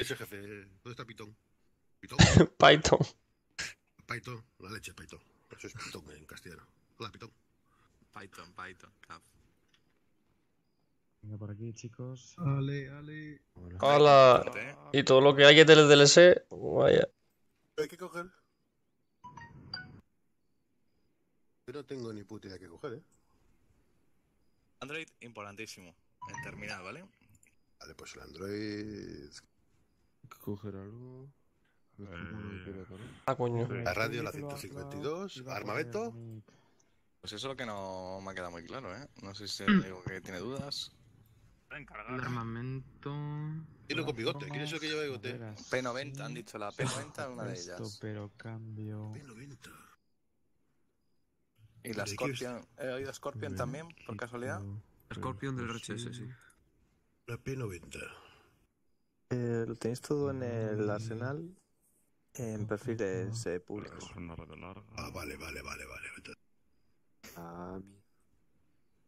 Ese jefe, ¿dónde está Python? ¿Python? Python. Python, la leche, Python. Eso es Python en castellano. Hola, Python. Python, Python, cap. Venga por aquí, chicos. Ale, ale. Hola. Hola. Y todo lo que hay en el DLC, vaya. ¿Hay que coger? Yo no tengo ni puta idea que coger, ¿eh? Android, importantísimo. En terminal, ¿vale? Vale, pues el Android... Coger algo... Ah, coño. La radio, la 152, armamento... Pues eso es lo que no me ha quedado muy claro, ¿eh? No sé si digo que tiene dudas. El armamento... Tiene con bigote, ¿quién es el que lleva bigote? P90, han dicho la P90, una de ellas. Pero cambio... P90... Y la Scorpion, he oído Scorpion también, por casualidad. Scorpion del RHS, sí. La P90. Lo tenéis todo en el arsenal, en perfiles públicos. Ah, vale, vale, vale, vale. Ah,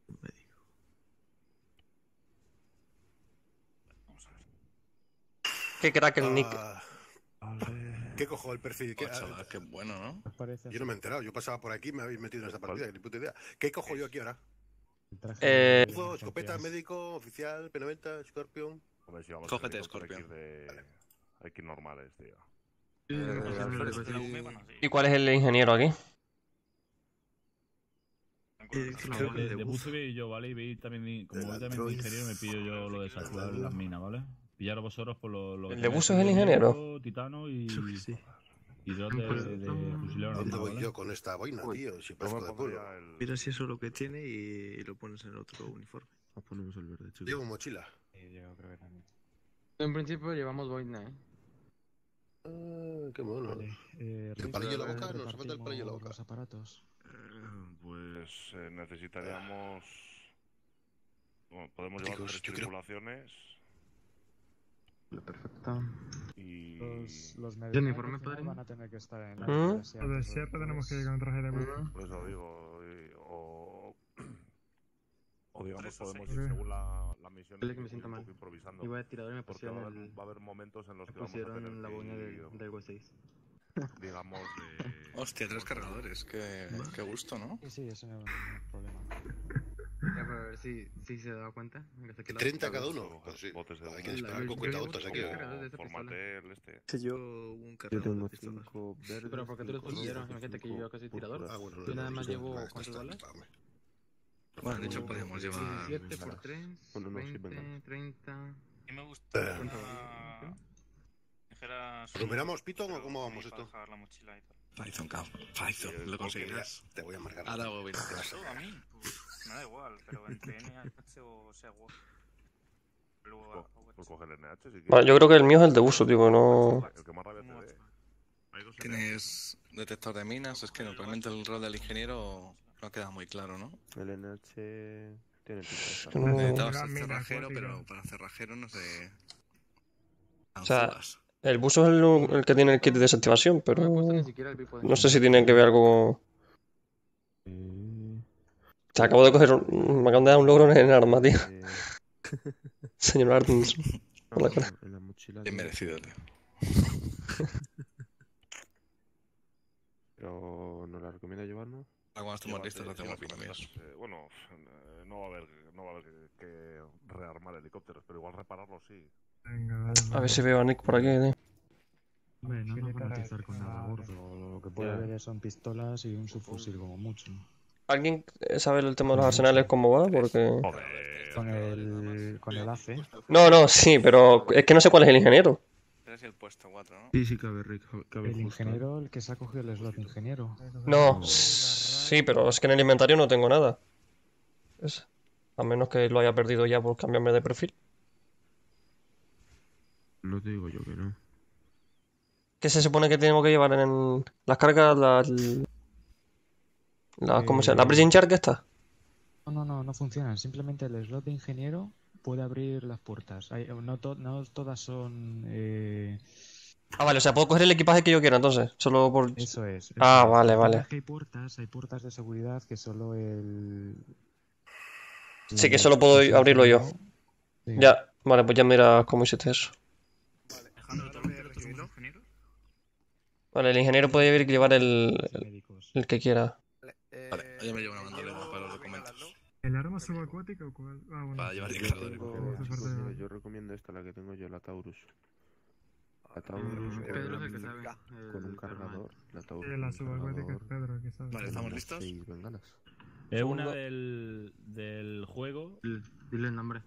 me digo. Vamos a ver. Qué crack el Nick. ¿Qué cojo el perfil? ¿Qué, chaval, qué bueno, ¿no? Yo no me he enterado, yo pasaba por aquí y me habéis metido en esta partida, que ni puta idea. ¿Qué cojo yo aquí ahora? Escopeta, médico, oficial, P90, Scorpion. Cógete, Scorpion. Hay que ir normales, tío. ¿Y cuál es el ingeniero aquí? De buzo y yo, ¿vale? Y veis también, como voy también de ingeniero, me pillo yo lo de saturar las minas, ¿vale? Pillaros vosotros por lo... ¿El de buzo es el ingeniero? Titano y... Sí. Y dos de fusilero. ¿Dónde voy yo con esta boina, tío? Si parezco de pueblo. Mira si eso es lo que tiene y lo pones en el otro uniforme. Nos ponemos el verde, chulo. Llevo mochila. Yo creo que también. En principio llevamos boina, ¿eh? Ah, qué mono. Vale, ¿el palillo en la boca? ¿Nos falta el palillo en la boca? Los aparatos. Pues necesitaríamos... Bueno, podemos llevar tres tripulaciones... Perfecto. Y los uniforme padre van a tener que estar en la universidad. Los de siempre tenemos que ir con traje de mano. Pues lo digo, o digamos podemos ir según la misión. Es que me siento mal. Iba a tirador y me pusieron el... Va a haber momentos en los que vamos a tener la boina del W6. Digamos de... Hostia, tres cargadores, qué gusto, ¿no? Sí, eso no es problema. Ya, pero a ver si se da cuenta. 30 cada uno. Pues sí. Hay que disparar con cuentagotas aquí. Formate el este. Yo un cargador de pistolas. Pero porque tú los pusieron, imagínate que yo llevo casi tirador. Yo nada más llevo cuántas balas. Bueno, de hecho podemos llevar... 17 por 3, 20, 30... ¿Qué me gusta? ¿Numeramos Python o cómo vamos esto? Python, cabrón. Python, lo conseguirás. Te voy a marcar. Ahora voy a ir a mí. Me da igual, pero entre NH o sea Word. Luego coge el NH. Bueno, yo creo que el mío es el de uso, tío, no. El que más rabia te dé. Tienes detector de minas, es que realmente el rol del ingeniero no ha quedado muy claro, ¿no? El NH tiene pinta. Necesitabas el cerrajero, pero para cerrajero no sé. O sea, el buzo es el que tiene el kit de desactivación, pero no sé si tienen que ver algo. O sea, acabo de coger me acaban de dar un logro en el arma, tío. Señor Artins. Bien merecido, tío. Pero ¿no la recomiendo llevarnos? Cuando estemos listos no tengo opiniones. Bueno, no va a haber que rearmar helicópteros, pero igual repararlos sí. A ver si veo a Nick por aquí, tío. Hombre, no nos van a utilizar con nada gordo. Lo que puede haber son pistolas y un subfusil como mucho. ¿Alguien sabe el tema de los arsenales cómo va? Porque... Con el ACE. No, sí, pero es que no sé cuál es el ingeniero. Es el puesto 4, ¿no? Sí, cabe el ingeniero, el que se ha cogido el slot de ingeniero. No, sí, pero es que en el inventario no tengo nada. A menos que lo haya perdido ya por cambiarme de perfil. No te digo yo que no. ¿Qué se supone que tengo que llevar en las cargas? ¿Cómo se llama? ¿La prison chart que está? No funciona. Simplemente el slot de ingeniero puede abrir las puertas. No todas son... Ah, vale, o sea, puedo coger el equipaje que yo quiera, entonces. Solo por... Eso es. Ah, vale. Hay puertas de seguridad que solo el... Sí, que solo puedo abrirlo yo. Sí. Ya, vale, pues ya mira cómo hiciste eso. Vale, Vale, el ingeniero puede llevar el que quiera. Vale, yo me llevo una bandolera para los documentos. ¿El arma subacuática o cuál? Ah, bueno. Para llevar el cargador. Yo recomiendo esta, la que tengo yo, la Taurus. La Taurus con un cargador. La Taurus. La subacuática es Pedro, que sabe. Vale, ¿estamos listos? Sí, bengalas. Es una del juego. Dile el nombre.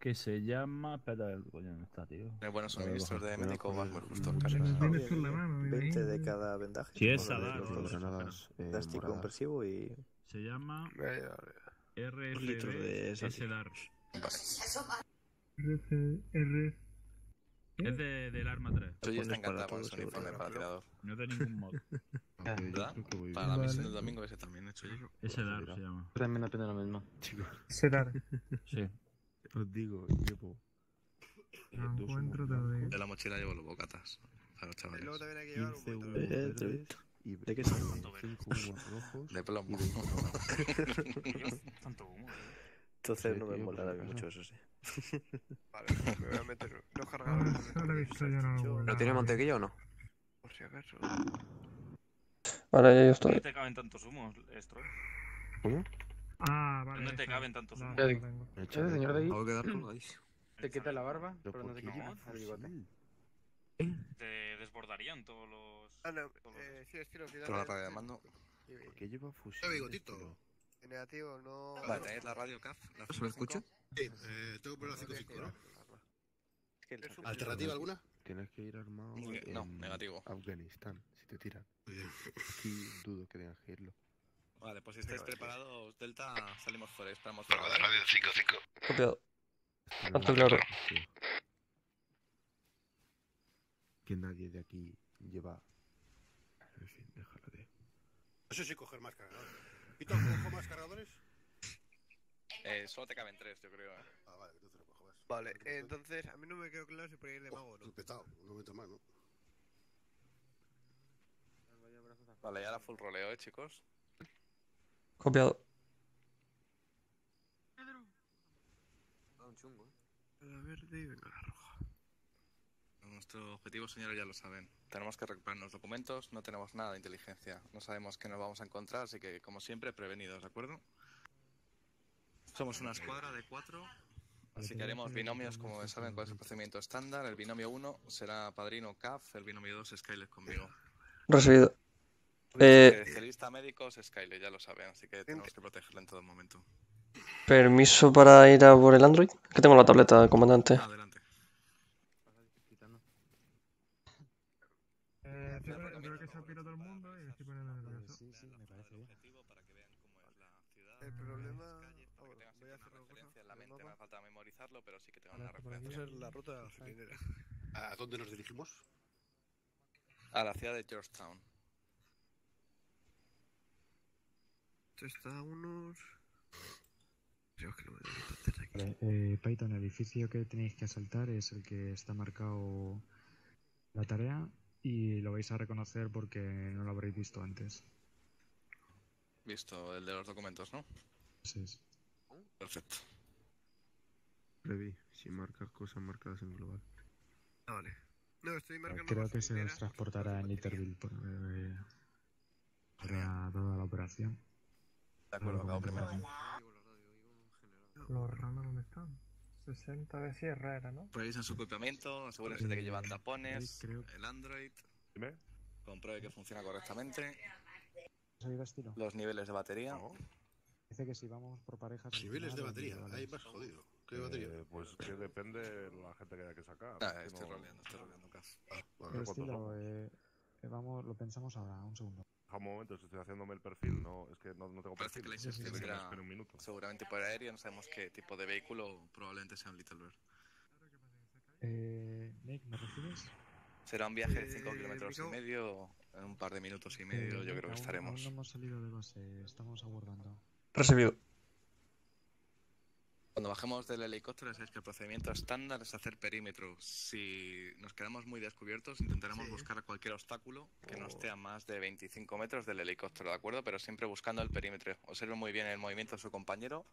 Que se llama... Espera, el coño no está, tío. Buenos suministros de médico Basmer, justo en casa. 20 de cada vendaje. Sí, esa da. Plástico compresivo y... Se llama... RFSLAR. Es del Arma 3. Yo ya está encantado con su uniforme para tirador. No es de ningún mod. ¿Verdad? Para la misión del domingo ese también he hecho yo. SLAR se llama. También aprende lo mismo. SLAR. Sí. Os digo, llevo. De la mochila llevo los bocatas. Para los chavales. Luego también hay que llevar un ¿De qué son? De plomo. Tanto humo. Entonces no me mola mucho eso, sí. Vale, me voy a meter los cargadores. ¿Lo tiene mantequilla o no? Por si acaso. Ahora ya yo estoy. ¿Dónde te caben tantos humos, Stroy? ¿Cómo? Ah, vale. ¿Dónde te caben tantos humos? Ese señor de ahí. Te quita la barba, pero no te quita el bigote. Te desbordarían todos los... Ah, no, sí, es que lo que... Toda la radio de mando. ¿Por qué lleva fusil? ¿Qué bigotito? Negativo, no... Vale, ¿tenéis la radio CAF? ¿Se lo escucho? Sí, tengo que poner la 5.5, ¿no? ¿Alternativa alguna? Tienes que ir armado... No, negativo. Afganistán, si te tiran. Aquí dudo que tengas que irlo. Vale, pues si estáis preparados, Delta, salimos fuera, estamos fuera. Radio 5.5. Copiado. Alto claro. Que nadie de aquí lleva... En fin, déjalo de... No sé si coger más cargadores. ¿Y tú cojo más cargadores? Solo te caben 3, yo creo. Ah, vale, que tú te lo cojo más. Vale, entonces, a mí no me quedó claro si podía ir de mago o no. Respetado, no meto más, ¿no? Vale, ya la full roleo, chicos. Copiado. Pedro. Da un chungo, La verde y venga la roja. Nuestro objetivo, señores, ya lo saben. Tenemos que recuperar los documentos, no tenemos nada de inteligencia. No sabemos qué nos vamos a encontrar, así que, como siempre, prevenidos, ¿de acuerdo? Somos una escuadra de 4, así que haremos binomios, como saben, cuál es el procedimiento estándar. El binomio 1 será Padrino CAF, el binomio 2 Skyler conmigo. Recibido. Especialista médicos Skyler, ya lo saben, así que tenemos que protegerla en todo momento. ¿Permiso para ir a por el Android? Que tengo la tableta, comandante. Adelante. Creo que se apira todo el mundo y estoy poniendo nervioso. Sí, sí, me parece bien. El problema... Voy a hacer una referencia en la mente, me falta memorizarlo, pero sí que tengo una referencia. Esa es la ruta de la sardinera. ¿A dónde nos dirigimos? A la ciudad de Georgetown. Esto está a unos... Creo que no me debo meter aquí. Vale, Python, el edificio que tenéis que asaltar es el que está marcado la tarea... Y lo vais a reconocer porque no lo habréis visto antes. Visto, el de los documentos, ¿no? Sí. Perfecto. Revi, si marcas cosas marcadas en global. Ah, vale. No, estoy marcando. Creo que se nos transportará en Litterville para toda la operación. De acuerdo, acabo primero. ¿Los random dónde están? 60 de sierra era, ¿no? Revisan su equipamiento, asegúrense de que llevan tapones, el Android, compruebe que funciona correctamente, los niveles de batería. No. Dice que si vamos por parejas... Niveles de batería, ahí vas jodido. ¿Qué batería? Pues que depende de la gente que haya que sacar. Ah, estoy roleando, casi. Bueno, estilo, vamos, lo pensamos ahora, un segundo. Un momento, estoy haciéndome el perfil, no tengo perfil. Parece que la inserción será seguramente por aérea, no sabemos qué tipo de vehículo, probablemente sea un Little Bird. Nick, ¿me recibes? Será un viaje de 5 kilómetros y medio, en un par de minutos y medio, yo creo que estaremos. Aún no hemos salido de base, estamos aguardando. Recibido. Cuando bajemos del helicóptero, sabéis que el procedimiento estándar es hacer perímetro. Si nos quedamos muy descubiertos, intentaremos buscar cualquier obstáculo que no esté a más de 25 metros del helicóptero, ¿de acuerdo? Pero siempre buscando el perímetro. Observen muy bien el movimiento de su compañero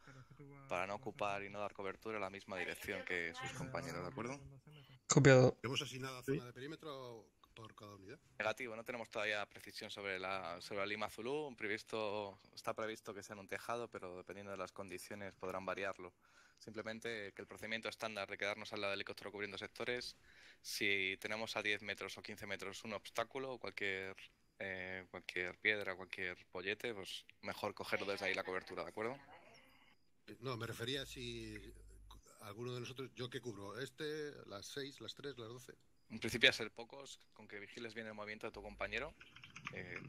para no ocupar y no dar cobertura a la misma dirección que sus compañeros, ¿de acuerdo? Copiado. ¿Hemos asignado a zona de perímetro por cada unidad. Negativo, no tenemos todavía precisión sobre la lima zulú. Está previsto que sea en un tejado, pero dependiendo de las condiciones podrán variarlo. Simplemente que el procedimiento estándar de quedarnos al lado del helicóptero cubriendo sectores, si tenemos a 10 metros o 15 metros un obstáculo o cualquier piedra, cualquier pollete, pues mejor cogerlo desde ahí la cobertura, ¿de acuerdo? No, me refería a si alguno de nosotros, yo que cubro, las 6, las 3, las 12. En principio a ser pocos, con que vigiles bien el movimiento de tu compañero,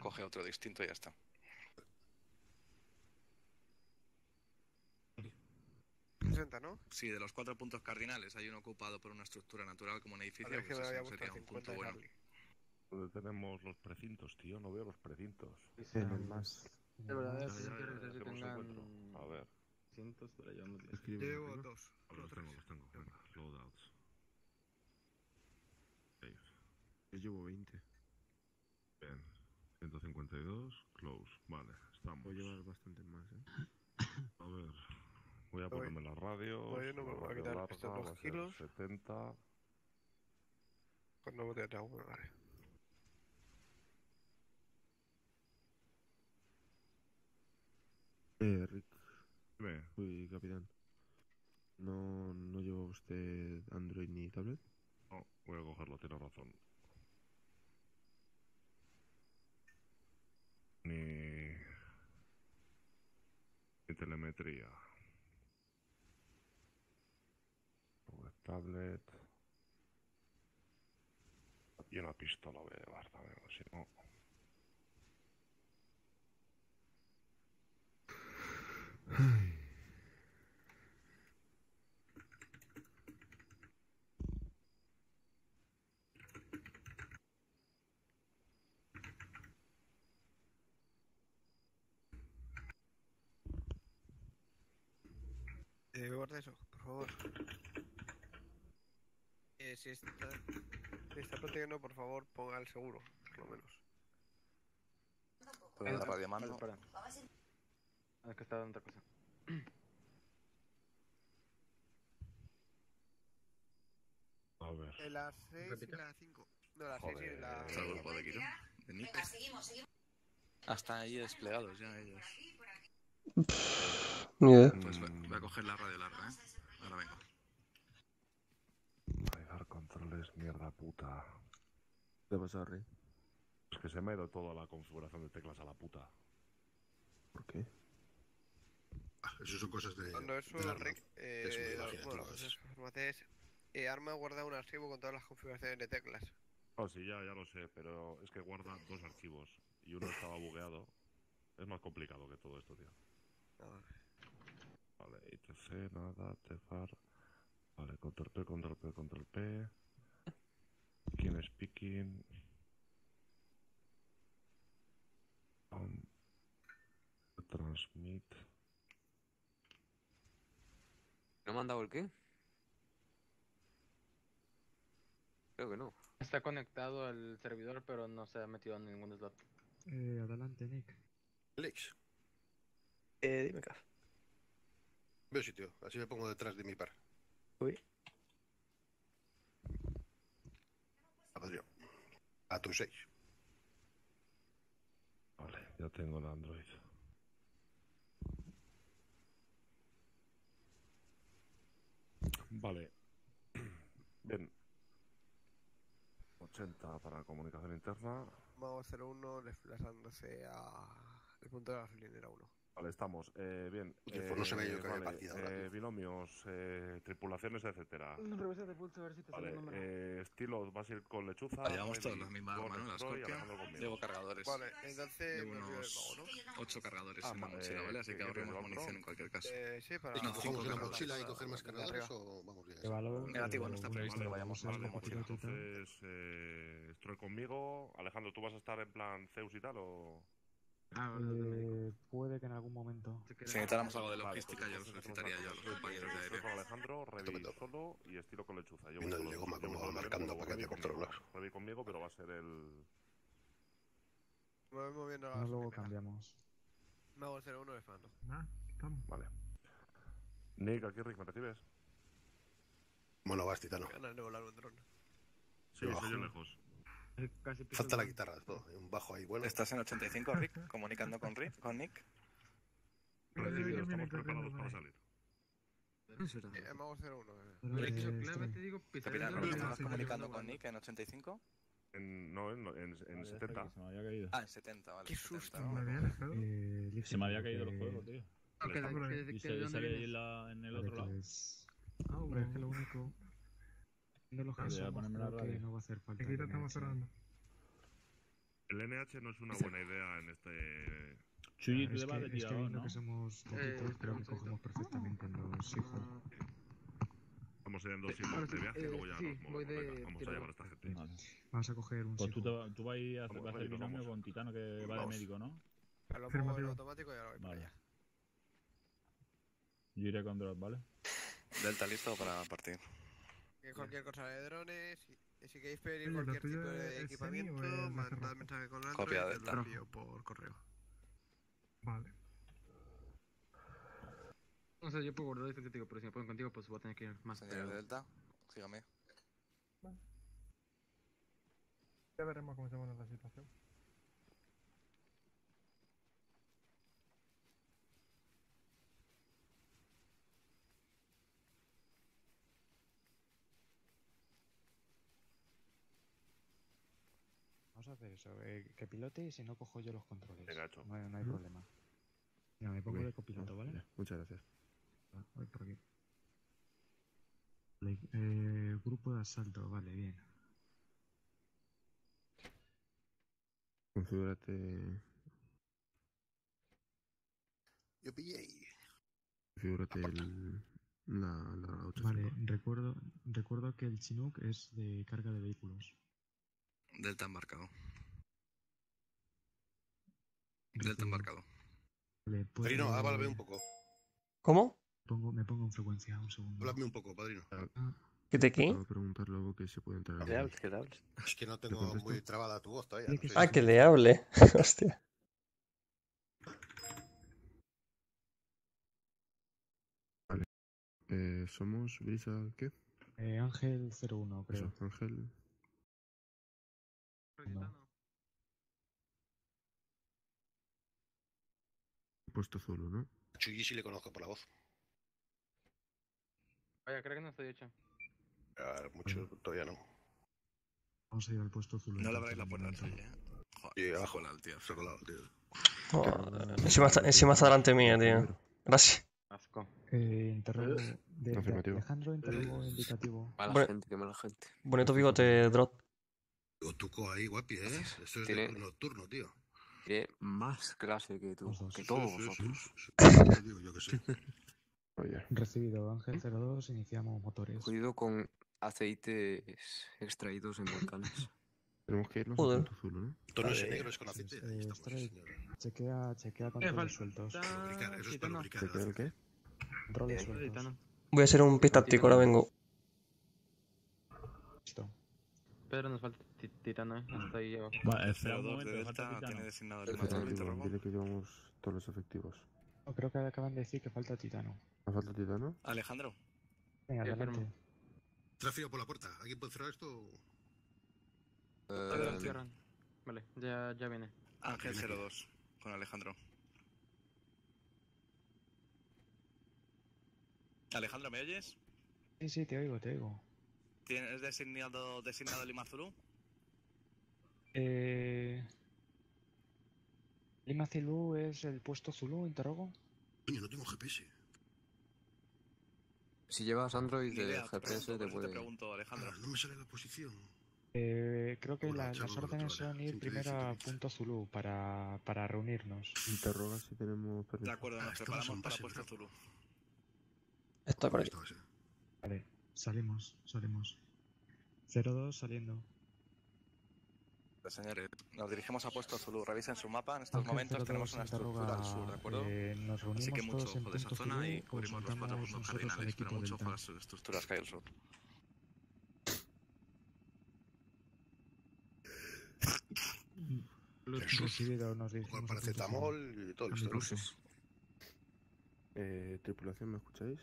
coge otro distinto y ya está. ¿No? Sí, de los 4 puntos cardinales hay uno ocupado por una estructura natural como un edificio, ver, pues eso sería un punto bueno. ¿Dónde tenemos los precintos, tío? No veo los precintos. Sí, más. De verdad, que tengan... A ver. Cientos, pero ya no escribo. Llevo 2. Los tengo. Venga, loadouts. Yo llevo 20. Bien. 152, close. Vale, estamos. Voy a llevar bastante más, ¿eh? A ver. Voy a ponerme la radio. Bueno, me voy a quitar larga, estos 2 kilos. 70. Pues no voy a tener agua, vale. Rick. Dime. Uy, capitán. ¿No lleva usted Android ni tablet? No, voy a cogerlo, tiene razón. Ni telemetría. Tablet y una pistola voy a llevar también, si no. Guarda eso, por favor. Si está protegiendo, por favor, ponga el seguro, por lo menos. Pero la radiamano... Es que está dando otra cosa. A ver... Las 6 y las 5. No, las 6 y las... ¿Es el grupo de Kiro? Venga, seguimos. Hasta ahí desplegados ya ellos. Yeah. Pues voy a coger la radio larga, ¿eh? Ahora vengo. Controles, mierda puta. ¿Qué ha pasado, Rey? Es que se me ha ido toda la configuración de teclas a la puta. ¿Por qué? Eso son cosas de... Cuando eso, Rick, Arma guarda un archivo con todas las configuraciones de teclas. Oh, sí, ya lo sé, pero es que guarda 2 archivos y uno estaba bugueado. Es más complicado que todo esto, tío. Vale, ITC, nada, Tefar... Vale, control P. ¿Quién es picking? Transmit. ¿No me han dado el qué? Creo que no. Está conectado al servidor, pero no se ha metido en ningún slot. Adelante, Nick. Alex. Dime acá. Veo sitio, así me pongo detrás de mi par. Uy. A tu 6. Vale, ya tengo el Android. Vale. Bien. 80 para comunicación interna. Mago 01 desplazándose a... El punto de la gasolinera 1. Vale, estamos. Bien. No se ve yo que vale, partida, binomios, tripulaciones, etcétera. No revisas de pulso a ver si te sale el número. Estilo, vas a ir con lechuza. Vale, llevamos todos las mismas armas, ¿no? La Scorpion. Llevo cargadores. Vale, entonces... Llevo unos 8 cargadores en la mochila, ¿vale? Así que ahorremos munición en cualquier caso. Sí, para... No, 5 en la mochila y coger más cargadores o vamos bien. Negativo, no está previsto que vayamos a la mochila. Entonces, estoy conmigo. Alejandro, ¿tú vas a estar en plan Zeus y tal o...? Puede que en algún momento. Si necesitáramos algo de logística, yo lo solicitaría yo a los compañeros de aire. Alejandro, Revi solo y estilo con lechuza. Yo no llego más como marcando para que haya controlar. Revi conmigo, pero va a ser el. No, luego cambiamos. Mago 01 de Fando. Vale. Nick, aquí Rick, ¿me recibes? Bueno, vas, Titano. Ganas de volar un dron. Sí, soy yo lejos. Casi falta la guitarra, todo. Hay un bajo ahí, bueno. ¿Estás en 85, Rick? ¿Comunicando con Rick? ¿Con Nick? Recibido, estamos preparados para salir. Vamos a hacer uno. Rick, claramente digo Capitán, ¿estabas comunicando con Nick en 85? No, en 70. Se me había caído. Ah, en 70, vale. Qué susto. Se me había caído los juegos, tío. Y sale ahí en el otro lado. Ah, hombre, es que lo único... No los casos, que no va a hacer falta. Aquí estamos cerrando. El NH no es una buena idea en este... Chuy, tú debas de tirador, ¿no? Que somos poquitos, creo que cogemos perfectamente en los hijos. Vamos a ir en dos hijos de viaje y luego ya nos movemos. Vamos a llevar a esta gente. Vamos a coger un hijo. Pues tú vas a hacer el binomio con Titano, que va de médico, ¿no? A lo pongo en automático y ahora voy para allá. Yo iré con Droid, ¿vale? Delta listo para partir. Cualquier cosa de drones, si queréis pedir cualquier tipo de equipamiento, mandad mensaje con Android y te lo envío por correo. Vale. O sea, yo puedo guardar esto contigo, pero si me ponen contigo, pues voy a tener que ir más allá. Señor Delta, sígame. Vale. Ya veremos cómo se pone la situación. A hacer eso, que pilote y si no cojo yo los controles. No hay problema. Mira, me pongo de copiloto, ¿vale? Muchas gracias. Voy por aquí. Grupo de asalto, vale, bien. Configúrate. Yo pillé. Configúrate la 8. Vale, recuerdo que el Chinook es de carga de vehículos. Delta embarcado. Delta embarcado. Padrino, háblame un poco. ¿Cómo? Me pongo en frecuencia, un segundo. Háblame un poco, padrino. ¿Qué te qué? Voy a preguntar luego que se puede entrar. ¿Qué le hables? Es que no tengo muy trabada tu voz todavía. No sé. Ah, que le hable. Hostia. Vale. ¿Somos Brisa qué? Ángel 01, creo. Eso, Ángel... No. Puesto solo, ¿no? Chuyi sí le conozco por la voz. Vaya, creo que no estoy hecha. Mucho todavía no. Vamos a ir al puesto Zulu. No le abráis la puerta al Chuyi. Y abajo el tío, se ha colado, tío. Encima está delante mía, tío. Gracias. Asco. Interrogo de Alejandro, interrogo indicativo. Mala gente, qué mala gente. Bonito bigote, Drop. O tuco ahí, guapi, ¿eh? Eso es de nocturno, tío. Tiene más clase que tú, que todos vosotros. Eso digo yo que sí. Recibido, Ángel 02, iniciamos motores. Cuidado con aceites extraídos en volcanes. Tenemos que irnos a azul, ¿no? Tonos negros con aceite. Chequea controles sueltos. Eso es para lubricar. ¿Chequea el qué? Controles sueltos. Voy a hacer un pistáctico, ahora vengo. Listo. Pedro, nos falta Titano, hasta ahí abajo. Vale, CO2 de Delta tiene designado el materialista rojo. Dile que llevamos todos los efectivos. No, creo que acaban de decir que falta Titano. ¿No falta Titano? Alejandro. Venga, adelante. Tráfico por la puerta. ¿Alguien puede cerrar esto? Lo cierran. Vale, ya viene. Ángel 02, con Alejandro. Alejandro, ¿me oyes? Sí, te oigo, te oigo. ¿Tienes designado Lima Zulu? Lima Zulu es el puesto Zulu, interrogo. Coño, no tengo GPS. Si llevas Android de GPS te puede... Te pregunto, Alejandro. No me sale la posición. Creo que las órdenes son ir primero a punto Zulu para reunirnos. Interroga si tenemos... De acuerdo, nos preparamos para puesto Zulu. Está por ahí. Vale. Salimos. 02 saliendo. Señores, nos dirigimos a puesto Zulu. Revisen su mapa. En estos momentos tenemos una estructura al sur, ¿de acuerdo? Nos reunimos. Así que mucho ojo de esa zona y cubrimos los 4 puntos cardinales. Pero mucho ojo a las estructuras que hay al sur. Con paracetamol y todo el sur. Tripulación, ¿me escucháis?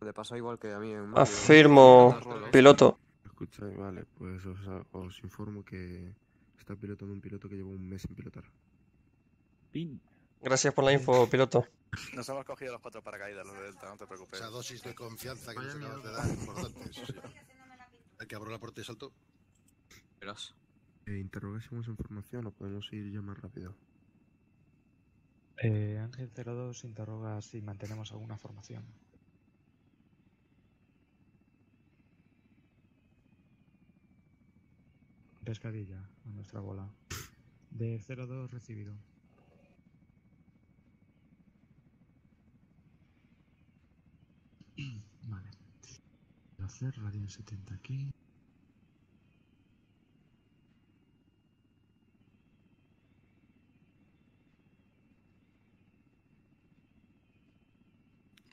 Te pasa igual que a mí. Afirmo, piloto. escucháis, vale, pues os informo que está pilotando un piloto que lleva un mes sin pilotar. Pin. Gracias por la info, piloto. Nos hemos cogido los 4 paracaídas, los de Delta, no te preocupes. Esa dosis de confianza que nos acabas de dar es importante. El que abrió la puerta y saltó. Verás. ¿Interrogásemos información o podemos ir ya más rápido? Ángel 02 interroga si mantenemos alguna formación. Pescadilla, a nuestra bola. De 02 recibido. Vale. Hacer radio 70 aquí.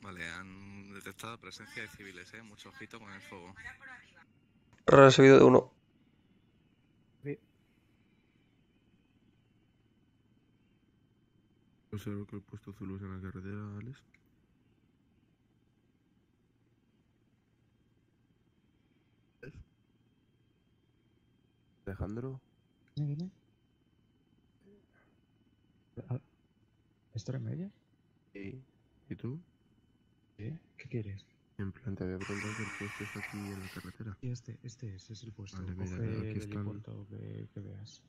Vale, han detectado presencia de civiles, mucho ojito con el fuego. Recibido de 1. Observo que el puesto Zulu es en la carretera, Alex. Alejandro. ¿Viene? ¿Esto en media? Sí. ¿Y tú? ¿Qué? ¿Qué quieres? En plan, te había preguntado que el puesto está aquí en la carretera. Y este es el puesto. Vale, mira, aquí está el puesto que veas.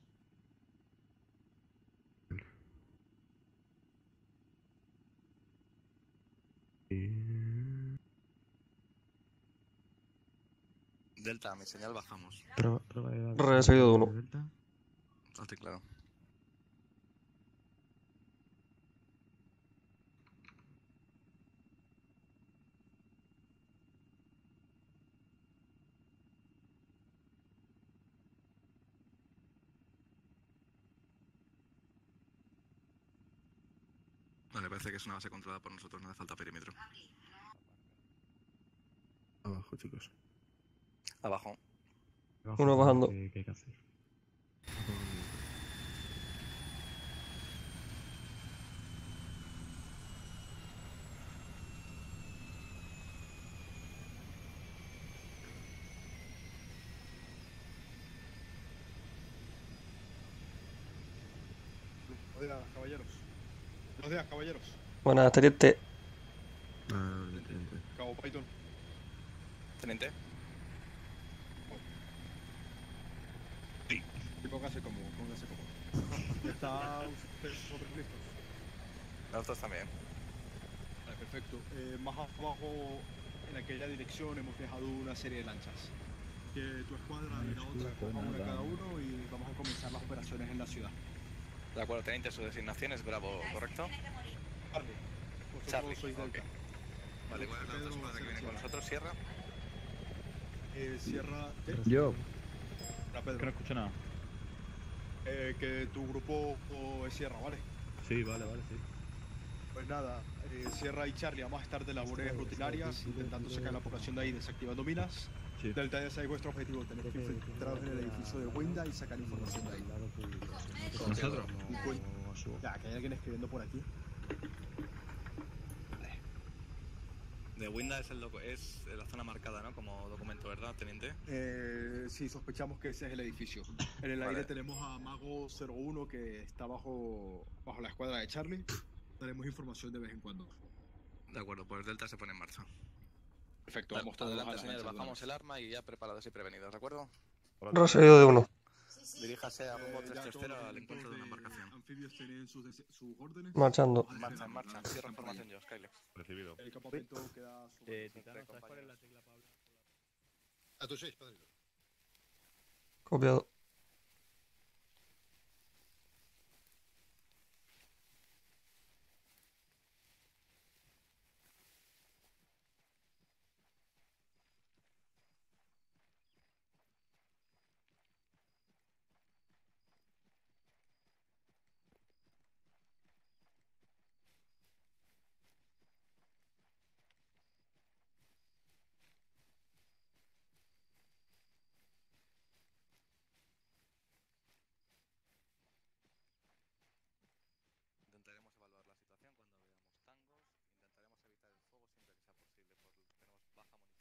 Delta, mi señal bajamos. Recibido de 1. Delta. Hazte claro. Vale, parece que es una base controlada por nosotros, no hace falta perímetro. Abajo, chicos. Abajo. Uno bajando. ¿Qué hay que hacer? Hola, caballeros. Buenos días, caballeros. Buenas, teniente. Teniente. Cabo Python. Teniente. Sí. Y póngase cómodo, póngase cómodo. ¿Está usted sobre listos? Nosotros también. Vale, perfecto. Más abajo, en aquella dirección, hemos dejado una serie de lanchas. Que tu escuadra y la otra, vamos a cada uno y vamos a comenzar las operaciones en la ciudad. De acuerdo, teniente, su designación es Bravo, ¿correcto? Charlie. Charlie, soy Delta. Okay. Vale, ¿cuál es la otra escuadra que viene con nosotros? ¿Sierra? Sierra... Yo. Pedro. Que no escucho nada. Que tu grupo es Sierra, ¿vale? Sí, vale, sí. Pues nada, Sierra y Charlie vamos a estar de labores rutinarias, intentando sacar la población de ahí desactivando minas. Sí. Delta, ya sabéis vuestro objetivo, tenéis que infiltraros en el edificio de Winda y sacar información de ahí. ¿Nosotros? Ya, que hay alguien escribiendo por aquí. Vale. De Winda es la zona marcada, ¿no? Como documento, ¿verdad, teniente? Sí, sospechamos que ese es el edificio. En el aire tenemos a Mago 01 que está bajo la escuadra de Charlie. Daremos información de vez en cuando. De acuerdo, pues Delta se pone en marcha. Perfecto, vamos todos adelante, señores. Bajamos el arma y ya preparados y prevenidos, ¿de acuerdo? Recibido de 1. Diríjase a rumbo 330 al encuentro de una embarcación. Anfibios tienen sus órdenes. Marchando. Marcha. Cierra formación yo, Skyler. Recibido. El campamento queda... Titano, ¿sabes cuál es la tecla, Pablo? A tu 6, padrino. Copiado.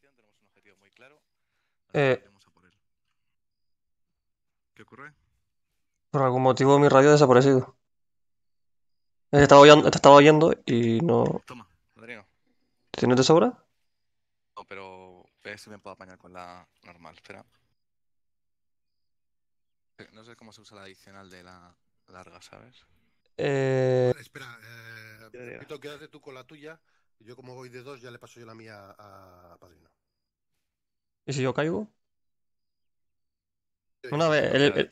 Tenemos un objetivo muy claro. Vamos a por él. ocurre? Por algún motivo mi radio ha desaparecido. Te estaba oyendo y no... Toma, Adriano. ¿Tienes de sobra? No, pero ver si me puedo apañar con la normal. Espera. No sé cómo se usa la adicional de la larga, ¿sabes? Vale, espera. Pito, quédate tú con la tuya. Yo como voy de dos, ya le paso yo la mía a Padrino. ¿Y si yo caigo? Una vez...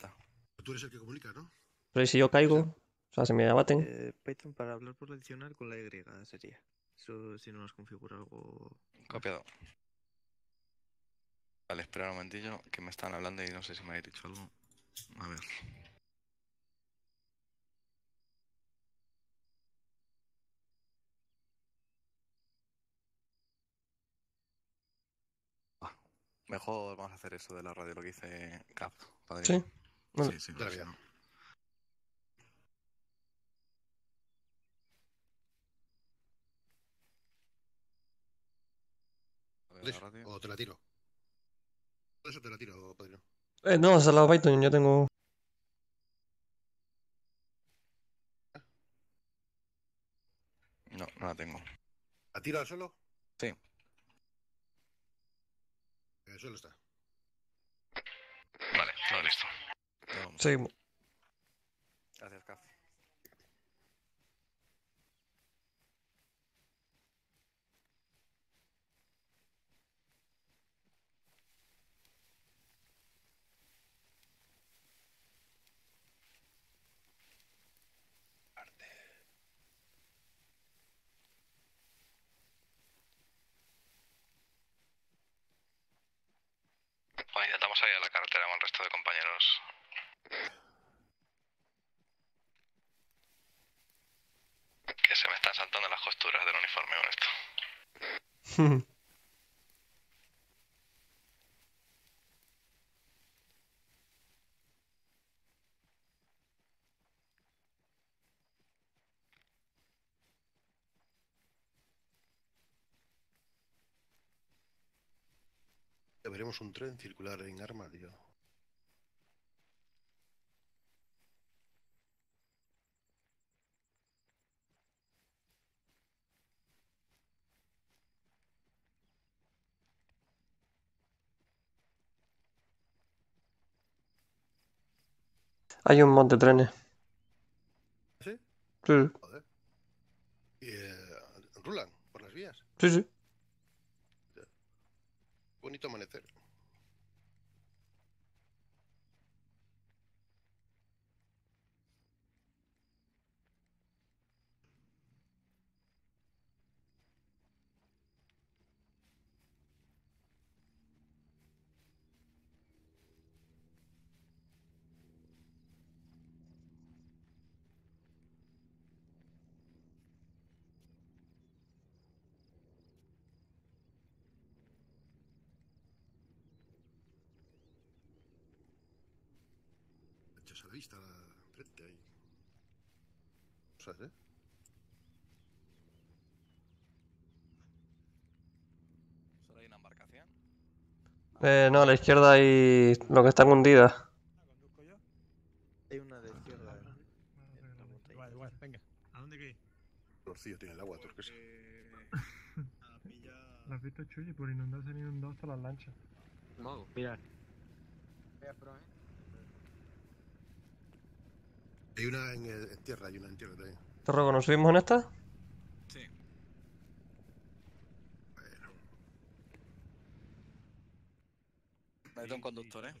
Tú eres el que comunica, ¿no? Pero ¿y si yo caigo? O sea, se me abaten. Python para hablar por adicional con la Y sería. Eso si no has configurado algo... Copiado. Vale, espera un momentillo, que me están hablando y no sé si me habéis dicho algo. A ver... Mejor vamos a hacer eso de la radio, lo que dice Cap, padre. Sí, vale. Sí, sí, no. ¿O te la tiro? Eso te la tiro, padrino. No, es al lado Python, yo tengo... No, no la tengo. ¿La tiro al solo? Sí. Solo está. Vale, todo listo. Seguimos. Gracias, Café. Bueno, intentamos salir a la carretera con el resto de compañeros. Que se me están saltando las costuras del uniforme con esto. Veremos un tren circular en Arma, tío. Hay un monte de trenes. ¿Sí? Sí. Joder. ¿Y rulan por las vías? Sí, sí. Bonito amanecer. A la vista, frente ahí. ¿Sabes, eh? ¿Solo hay una embarcación? No, a la izquierda hay lo que están hundidas. ¿La conduzco yo? Hay una de izquierda. Vale, igual, venga. ¿A dónde queréis? Torcillo tiene el agua, turquesa. ¿La has visto, Chuy? Por inundarse han inundado hasta las lanchas. Mago, mirad. Vea, pro, eh. Hay una en tierra, hay una en tierra también. Torroco, ¿nos subimos en esta? Sí. Bueno. Necesito un conductor, ¿eh?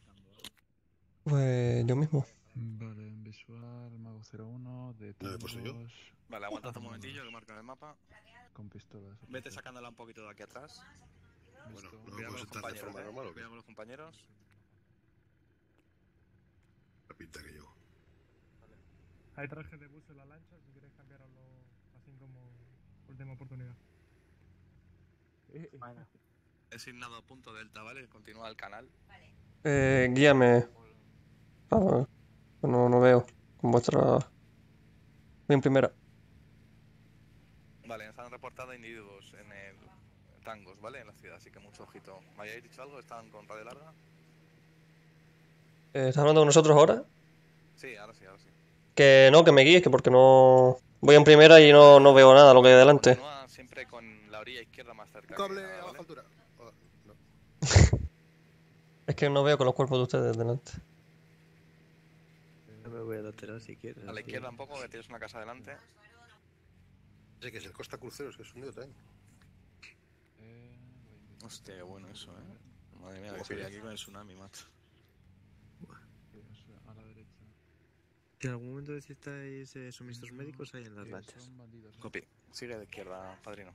Pues yo mismo. Vale, en visual, mago 01, de todos. Vale, aguantad un momentillo, que marcan el mapa. Con pistolas. Vete sacándola un poquito de aquí atrás. Bueno, no vamos a estar de forma normal, ¿o qué? Cuidado con los compañeros. La pinta que llevo. Hay trajes de buzo en la lancha, si queréis cambiarlo así como última oportunidad. Bueno. He asignado punto delta, ¿vale? Continúa el canal. Vale. Guíame. Ah, no, no veo. Con vuestra... Bien, primera. Vale, nos han reportado individuos en el... Tangos, ¿vale? En la ciudad, así que mucho ojito. ¿Me habíais dicho algo? ¿Están con radio larga? ¿Estás hablando con nosotros ahora? Sí, ahora sí, ahora sí. Que no, que me guíes, que porque no... Voy en primera y no veo nada lo que hay delante. Continúa siempre con la orilla izquierda más cerca. Cable a baja altura. No. Es que no veo con los cuerpos de ustedes delante. No me voy a lateral si quieres. A la izquierda un poco, que tienes una casa delante. Sé que es el Costa Cruceros, que es un lío también. Hostia, qué bueno eso, Madre mía, que estoy aquí con el tsunami, macho. Si en algún momento necesitáis suministros médicos, hay en las lanchas. Copy. Sigue a la izquierda, padrino.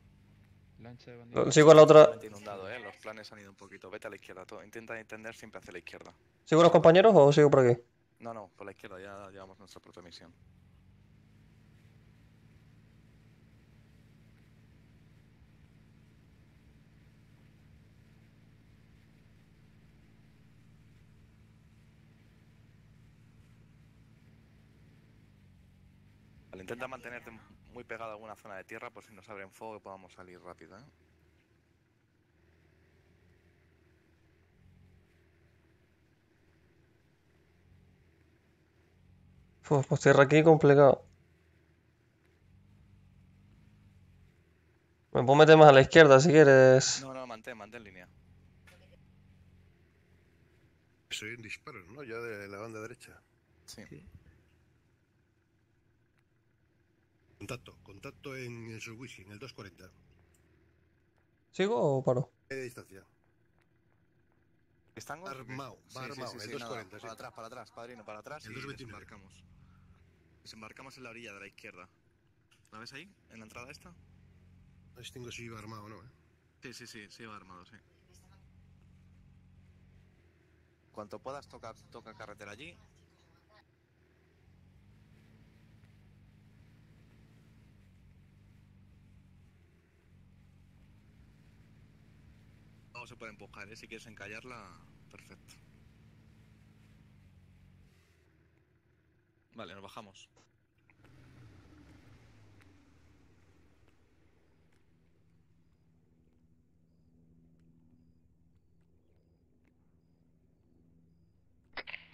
Lancha de bandidos. Sigo a la otra. Inundado, Los planes han ido un poquito. Vete a la izquierda. Todo. Intenta entender siempre hacia la izquierda. ¿Sigo a los compañeros o sigo por aquí? No, no. Por la izquierda. Ya llevamos nuestra propia misión. Intenta mantenerte muy pegado a alguna zona de tierra por si nos abren fuego que podamos salir rápido, Pues tierra aquí complicado. Me puedo meter más a la izquierda si quieres. No, mantén línea. Soy un disparo, ¿no? Ya de la banda derecha. Sí. Contacto en su whisky, en el 240. ¿Sigo o paro? De distancia. ¿Están? Armao, el 240. Para atrás, padrino, para atrás. El 221. Desembarcamos en la orilla de la izquierda. ¿La ves ahí? ¿En la entrada esta? No distingo si iba armado o no, Sí, iba armado, sí. Cuanto puedas, toca carretera allí. Se puede empujar, si quieres encallarla, perfecto. Vale, nos bajamos.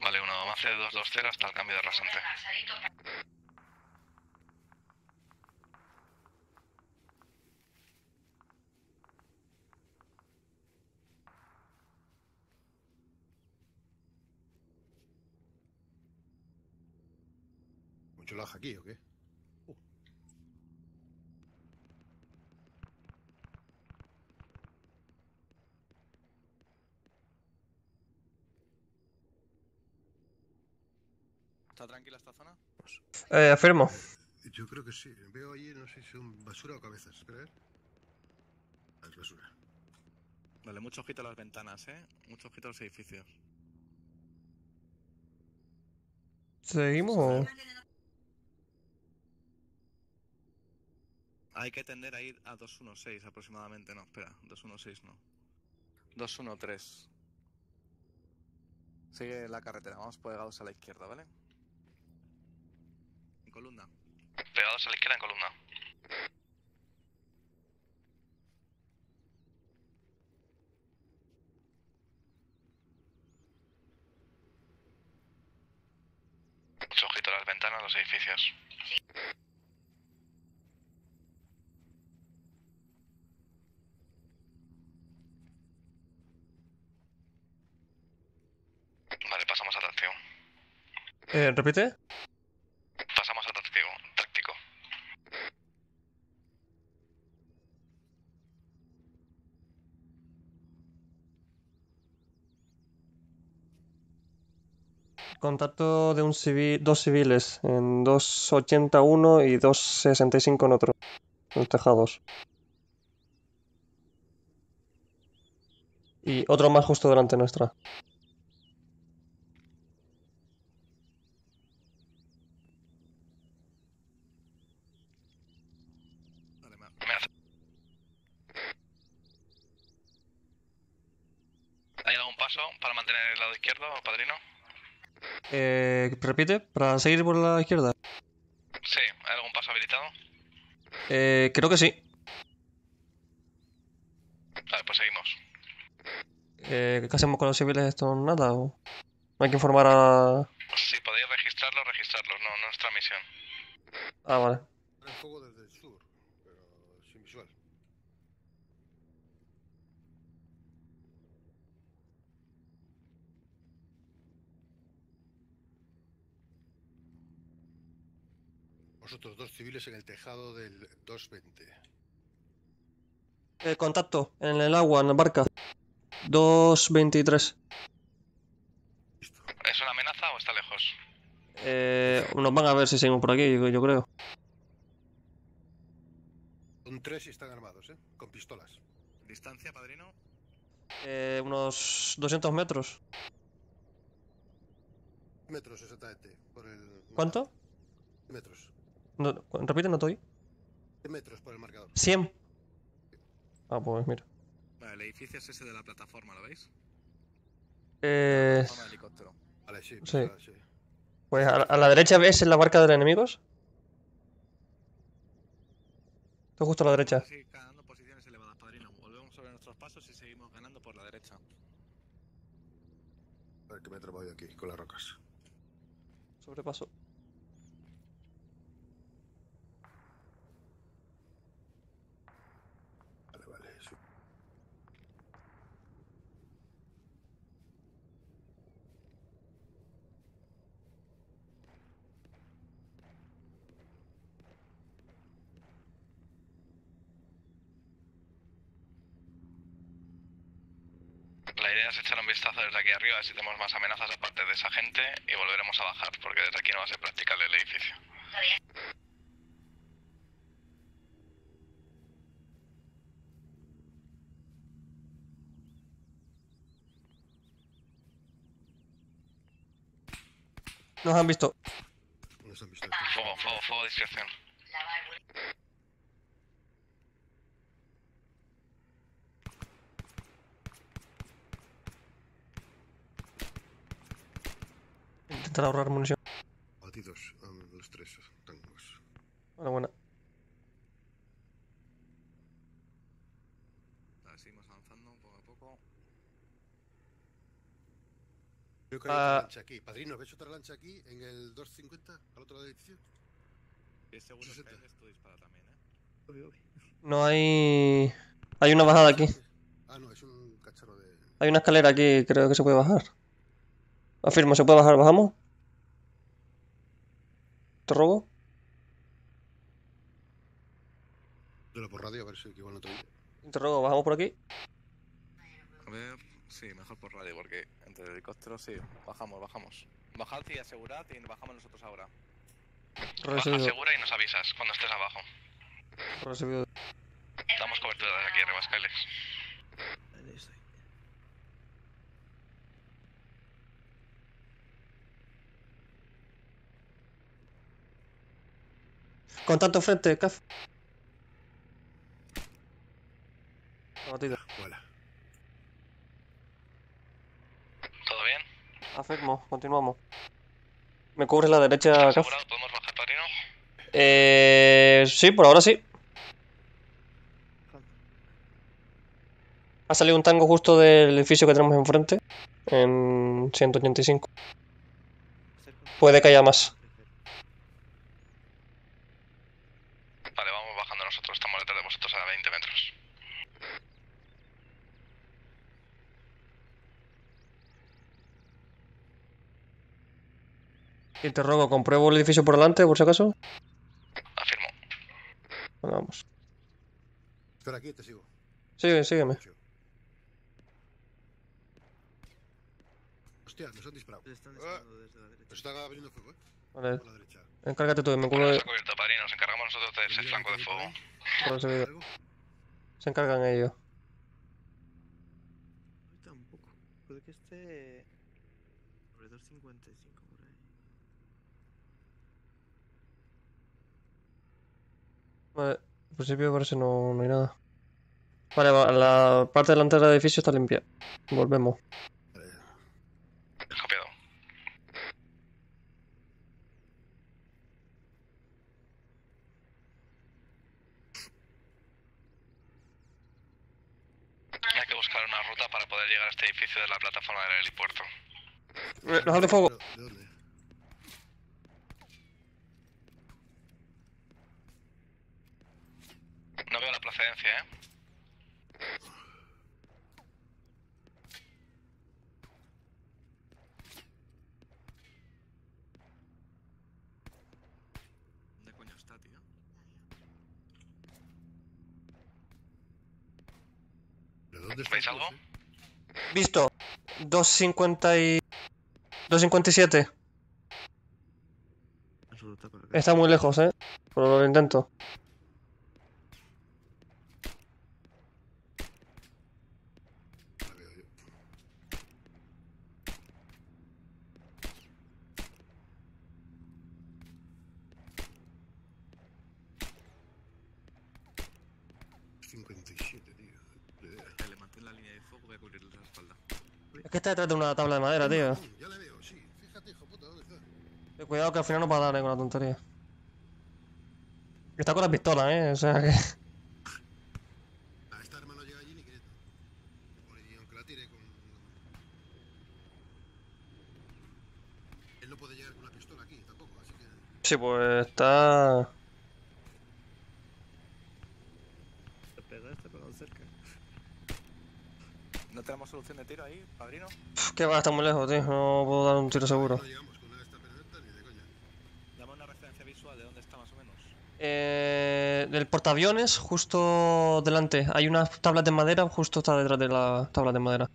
Vale, uno avance de 220 hasta el cambio de rasante. ¿Mucho laja aquí o qué? ¿Está tranquila esta zona? Afirmo. Yo creo que sí. Veo allí, no sé si son basura o cabezas. Espera a ver. Es basura. Vale, mucho ojito a las ventanas, Mucho ojito a los edificios. ¿Seguimos o...? Hay que tender a ir a 216 aproximadamente, no, espera, 216 no. 213. Sigue la carretera, vamos pegados a la izquierda, ¿vale? En columna. Pegados a la izquierda en columna. Sujito a las ventanas de los edificios. ¿Repite? Pasamos a táctico. Contacto de un civil, dos civiles en 281 y 265 en otro. Los tejados. Y otro más justo delante nuestra. ¿Para mantener el lado izquierdo, padrino? Repite, ¿para seguir por la izquierda? Sí, ¿hay algún paso habilitado? Creo que sí. Vale, pues seguimos. ¿Qué hacemos con los civiles estos? ¿Nada? ¿O? No hay que informar a... Si podéis registrarlo, registrarlo. No, nuestra misión. Ah, vale. El fuego desde el sur, pero sin visual. Vosotros dos civiles en el tejado del 220. Contacto, en el agua, en la barca. 223. ¿Es una amenaza o está lejos? Nos van a ver si seguimos por aquí, yo creo. Son tres y están armados, con pistolas. ¿Distancia, padrino? Unos 200 metros. Metros, exactamente. Por el... ¿Cuánto? Metros. No, repite, no estoy. 100 metros por el marcador. 100. Ah, pues mira. Vale, el edificio es ese de la plataforma, ¿lo veis? Plataforma de helicóptero. Vale, sí, sí. Vale, sí. Pues a la derecha ves la barca de los enemigos. Estoy justo a la derecha. Sí, ganando posiciones elevadas, padrino. Volvemos sobre nuestros pasos y seguimos ganando por la derecha. A ver qué metro voy aquí, con las rocas. Sobrepaso. Echar un vistazo desde aquí arriba a ver si tenemos más amenazas aparte de esa gente y volveremos a bajar porque desde aquí no va a ser practicable el edificio. Está bien. Nos han visto. Nos han visto. Fuego, fuego, fuego, discreción. Intentar ahorrar munición. Batidos, los tres tangos. Bueno, buena. Seguimos avanzando poco a poco. Creo que hay otra lancha aquí. Padrino, ¿ves otra lancha aquí en el 250 al otro lado del edificio? Es seguro que Hades tú dispara también, Obvio, obvio. No hay... Hay una bajada aquí. Ah, no, es un cacharro de... Hay una escalera aquí, creo que se puede bajar. Afirmo, ¿se puede bajar? ¿Bajamos? ¿Te robo? Dale por radio, a ver si igual no te oye. Te robo, ¿bajamos por aquí? A ver, sí, mejor por radio, porque entre el helicóptero, sí, bajamos, bajamos. Bajad y asegurad y bajamos nosotros ahora. Recibido. Baja, asegura y nos avisas cuando estés abajo. Recibido. Damos cobertura desde aquí arriba, Skyles. Contacto frente, CAF. Batida. ¿Todo bien? Afirmo, continuamos. ¿Me cubre la derecha, CAF? ¿Asegurado? ¿Podemos bajar, padrino? Sí, por ahora sí. Ha salido un tango justo del edificio que tenemos enfrente. En 185. Puede que haya más. Interrogo, compruebo el edificio por delante, por si acaso. Afirmo. Bueno, vamos. Espera aquí, te sigo. Sigue, sígueme. Hostia, nos han disparado. Nos están abriendo fuego, Vale. Por la derecha. Encárgate tú, me cubro de... Nos encargamos nosotros de ese flanco de fuego. Se encargan ellos. Tampoco. Puede que esté... alrededor 55. Vale, al principio parece no hay nada. Vale, la parte delantera del edificio está limpia. Volvemos. Copiado. Hay que buscar una ruta para poder llegar a este edificio de la plataforma del helipuerto. Nos abre fuego. ¿De dónde? No veo la procedencia, ¿eh? ¿Dónde coño está, tío? ¿De dónde está? ¿Veis algo? Visto. 257. Está muy lejos, por lo que intento. Está detrás de una tabla de madera, tío. Ya le veo, sí. Fíjate, hijo puta, ¿dónde está? Cuidado que al final no va a dar con la tontería. Está con la pistola, o sea que... A esta arma no llega allí ni que... aunque la tire con... Él no puede llegar con la pistola aquí, tampoco, así que... Sí, pues está... ¿No tenemos solución de tiro ahí, padrino? Que va, está muy lejos, tío. No puedo dar un tiro seguro. No llegamos con esta perdeta ni de coña. Dame una referencia visual de dónde está más o menos. Del portaaviones, justo delante. Hay unas tablas de madera, justo está detrás de las tablas de madera.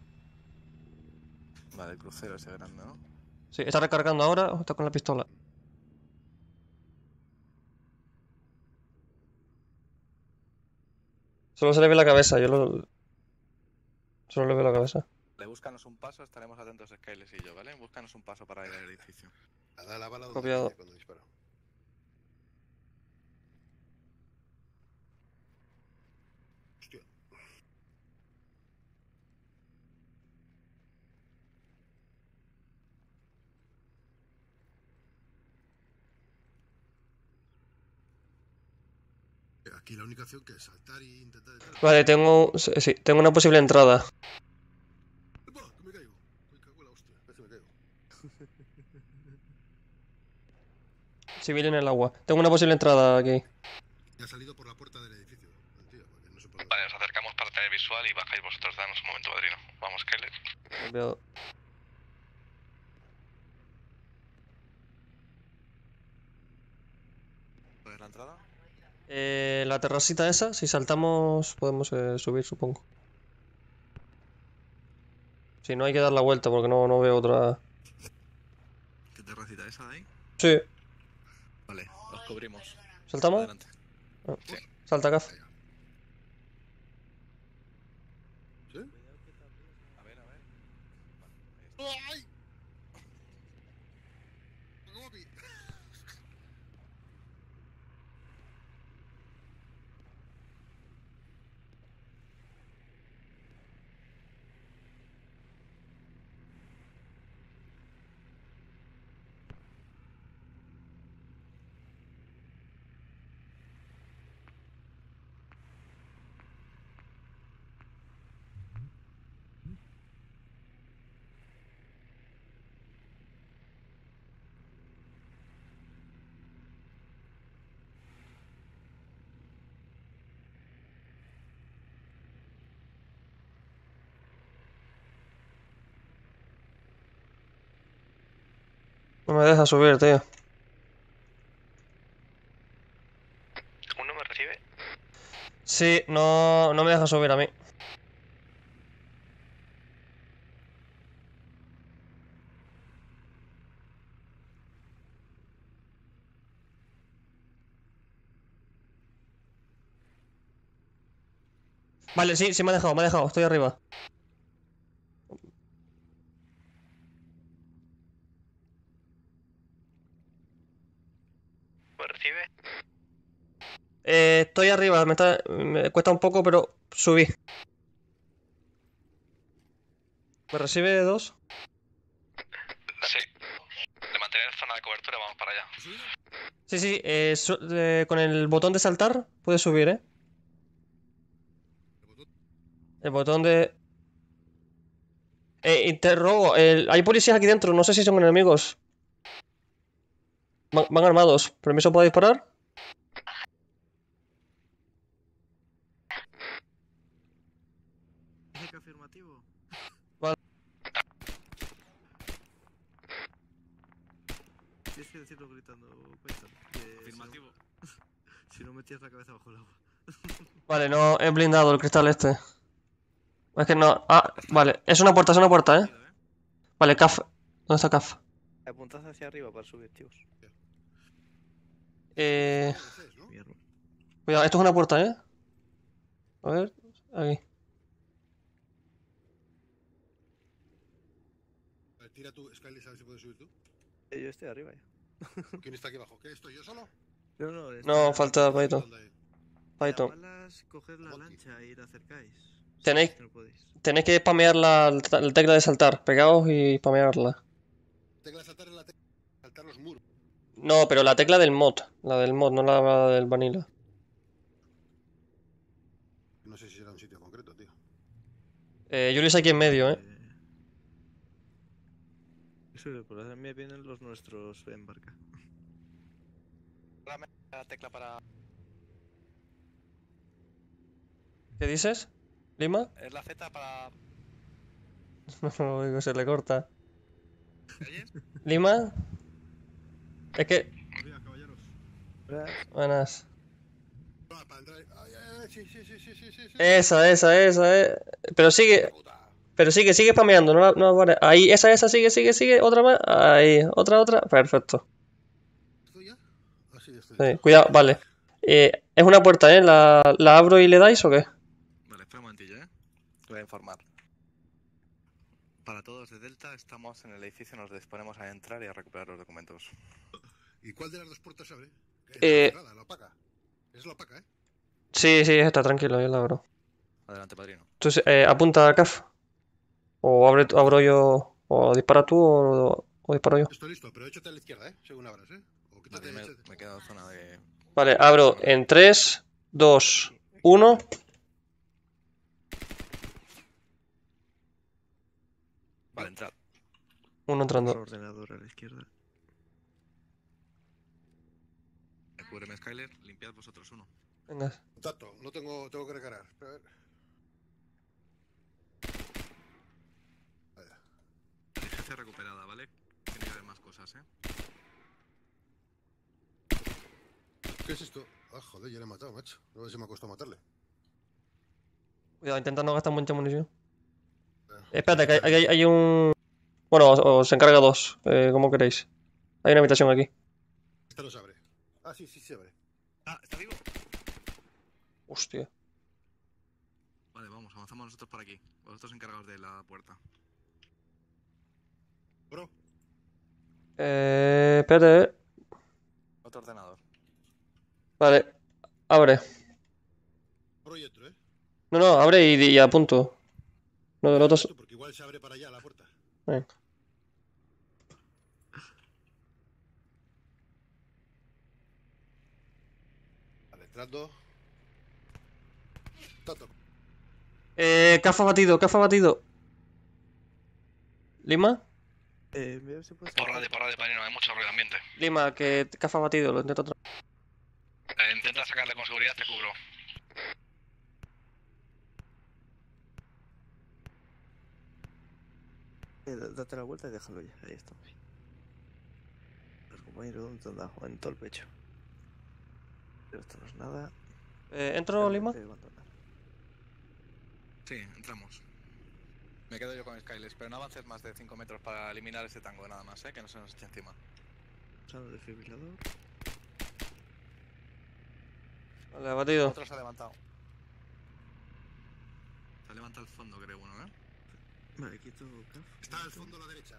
Vale, el crucero ese grande, ¿no? Sí, está recargando ahora, está con la pistola. Solo se le ve la cabeza, Solo le veo la cabeza. Le búscanos un paso, estaremos atentos Skyles y yo, ¿vale? Búscanos un paso para ir al edificio. La bala copiado. Cuando disparo. Hostia. Aquí la única opción que es saltar y intentar... Vale, tengo... Sí, tengo una posible entrada. Me caigo. Me cago en la hostia. Me caigo. Civil en el agua. Tengo una posible entrada aquí. Ya ha salido por la puerta del edificio. Mentira, porque no se puede... Vale, nos acercamos para tener visual y bajáis vosotros. Danos un momento, padrino. Vamos, Keller. Cambiado. ¿Puedes la entrada? La terracita esa, si saltamos podemos subir, supongo. Si no hay que dar la vuelta porque no veo otra. ¿Qué terracita esa de ahí? Sí. Vale, nos cubrimos. ¿Saltamos? Ah. Sí. Salta, Caz. ¿Sí? A ver. ¡Ay! No me deja subir, tío. ¿Uno me recibe? Sí, no me deja subir a mí. Vale, sí, me ha dejado, estoy arriba. Estoy arriba, me cuesta un poco, pero subí. ¿Me recibe de dos? Sí. De mantener zona de cobertura, vamos para allá. Sí, con el botón de saltar puedes subir, El botón de... Interrogo. Hay policías aquí dentro. No sé si son enemigos. Van armados. ¿Permiso para disparar? Dice que afirmativo. Vale. Tienes que decirlo gritando, Python. Afirmativo. Si no metías la cabeza bajo el agua. Vale, no he blindado el cristal este. Es que no... Ah, vale. Es una puerta, ¿eh? Vale, CAF. ¿Dónde está CAF? Apuntad hacia arriba para subir, tíos. Cuidado, esto es una puerta, ¿eh? A ver... Ahí. A ver, tira tú, Skyler, ¿sabes si puedes subir tú? Yo estoy arriba ya. ¿Quién está aquí abajo? ¿Qué? ¿Estoy yo solo? No, no, no, falta Python. Python. Coged la lancha y la acercáis. Tenéis que spamear la tecla de saltar. Pegaos y spamearla. Tecla de saltar es la tecla de saltar los muros. No, pero la tecla del mod. La del mod, no la del vanilla. No sé si era un sitio concreto, tío. Yo lo hice aquí en medio, eh. Eso es, por hacerme vienen los nuestros en barca. La tecla para... ¿Qué dices? ¿Lima? Es la Z para... No, digo, se le corta. ¿Lima? Es que... Buenas, caballeros. Buenas. Esa, pero sigue... Sigue spameando, no vale. Ahí, esa, sigue, otra más. Ahí, otra. Perfecto. ¿Estoy ya? Así ya estoy. Sí, cuidado, vale. Es una puerta, ¿eh? ¿La abro y le dais o qué? Voy a informar. Para todos de Delta, estamos en el edificio, nos disponemos a entrar y a recuperar los documentos. ¿Y cuál de las dos puertas abre? La opaca. Es la opaca, ¿eh? Sí, está tranquilo, yo la abro. Adelante, padrino. Entonces, apunta a CAF. O abro yo, o dispara tú, o disparo yo. Estoy listo, pero échate a la izquierda, ¿eh? Según abras, ¿eh? O quítate, me queda zona de... Vale, abro en 3, 2, 1... Vale, entrad. Uno entrando. El ordenador a la izquierda. Cúbreme, Skyler. Limpiad vosotros uno. Venga. Contacto. No tengo que recargar. Espera, a ver. Vaya. Emergencia recuperada, ¿vale? Tiene que haber más cosas, ¿eh? ¿Qué es esto? Ah, joder, ya le he matado, macho. No sé si me ha costado matarle. Cuidado, intenta no gastar mucha munición. Espérate, que hay un... Bueno, os encarga dos, como queréis. Hay una habitación aquí. Esta no se abre. Ah, sí, se abre. Ah, ¿está vivo? Hostia. Vale, vamos, avanzamos nosotros por aquí. Vosotros encargados de la puerta. Bro. Espérate. Otro ordenador. Vale, abre. Proyecto, ¿eh? No, abre y apunto. No, del otro... Porque igual se abre para allá la puerta. Venga. Adentrando. Tato. Cafa batido. ¿Lima? Mira si puede ser. Parra de panino, hay mucho ruido ambiente. Lima, que Cafa batido, lo intento... Intenta sacarle con seguridad, te cubro. Date la vuelta y déjalo ya, ahí estamos. El compañero, ¿dónde anda? En todo el pecho. Pero esto no es nada. ¿Entro, Lima? Sí, entramos. Me quedo yo con Skyles, pero no avances más de 5 metros para eliminar ese tango nada más, que no se nos eche encima. Usando el desfibrilador. Vale, abatido. Otro se ha levantado. Se ha levantado al fondo, creo, uno, ¿eh? Vale, quito CAF. Está al fondo a la derecha.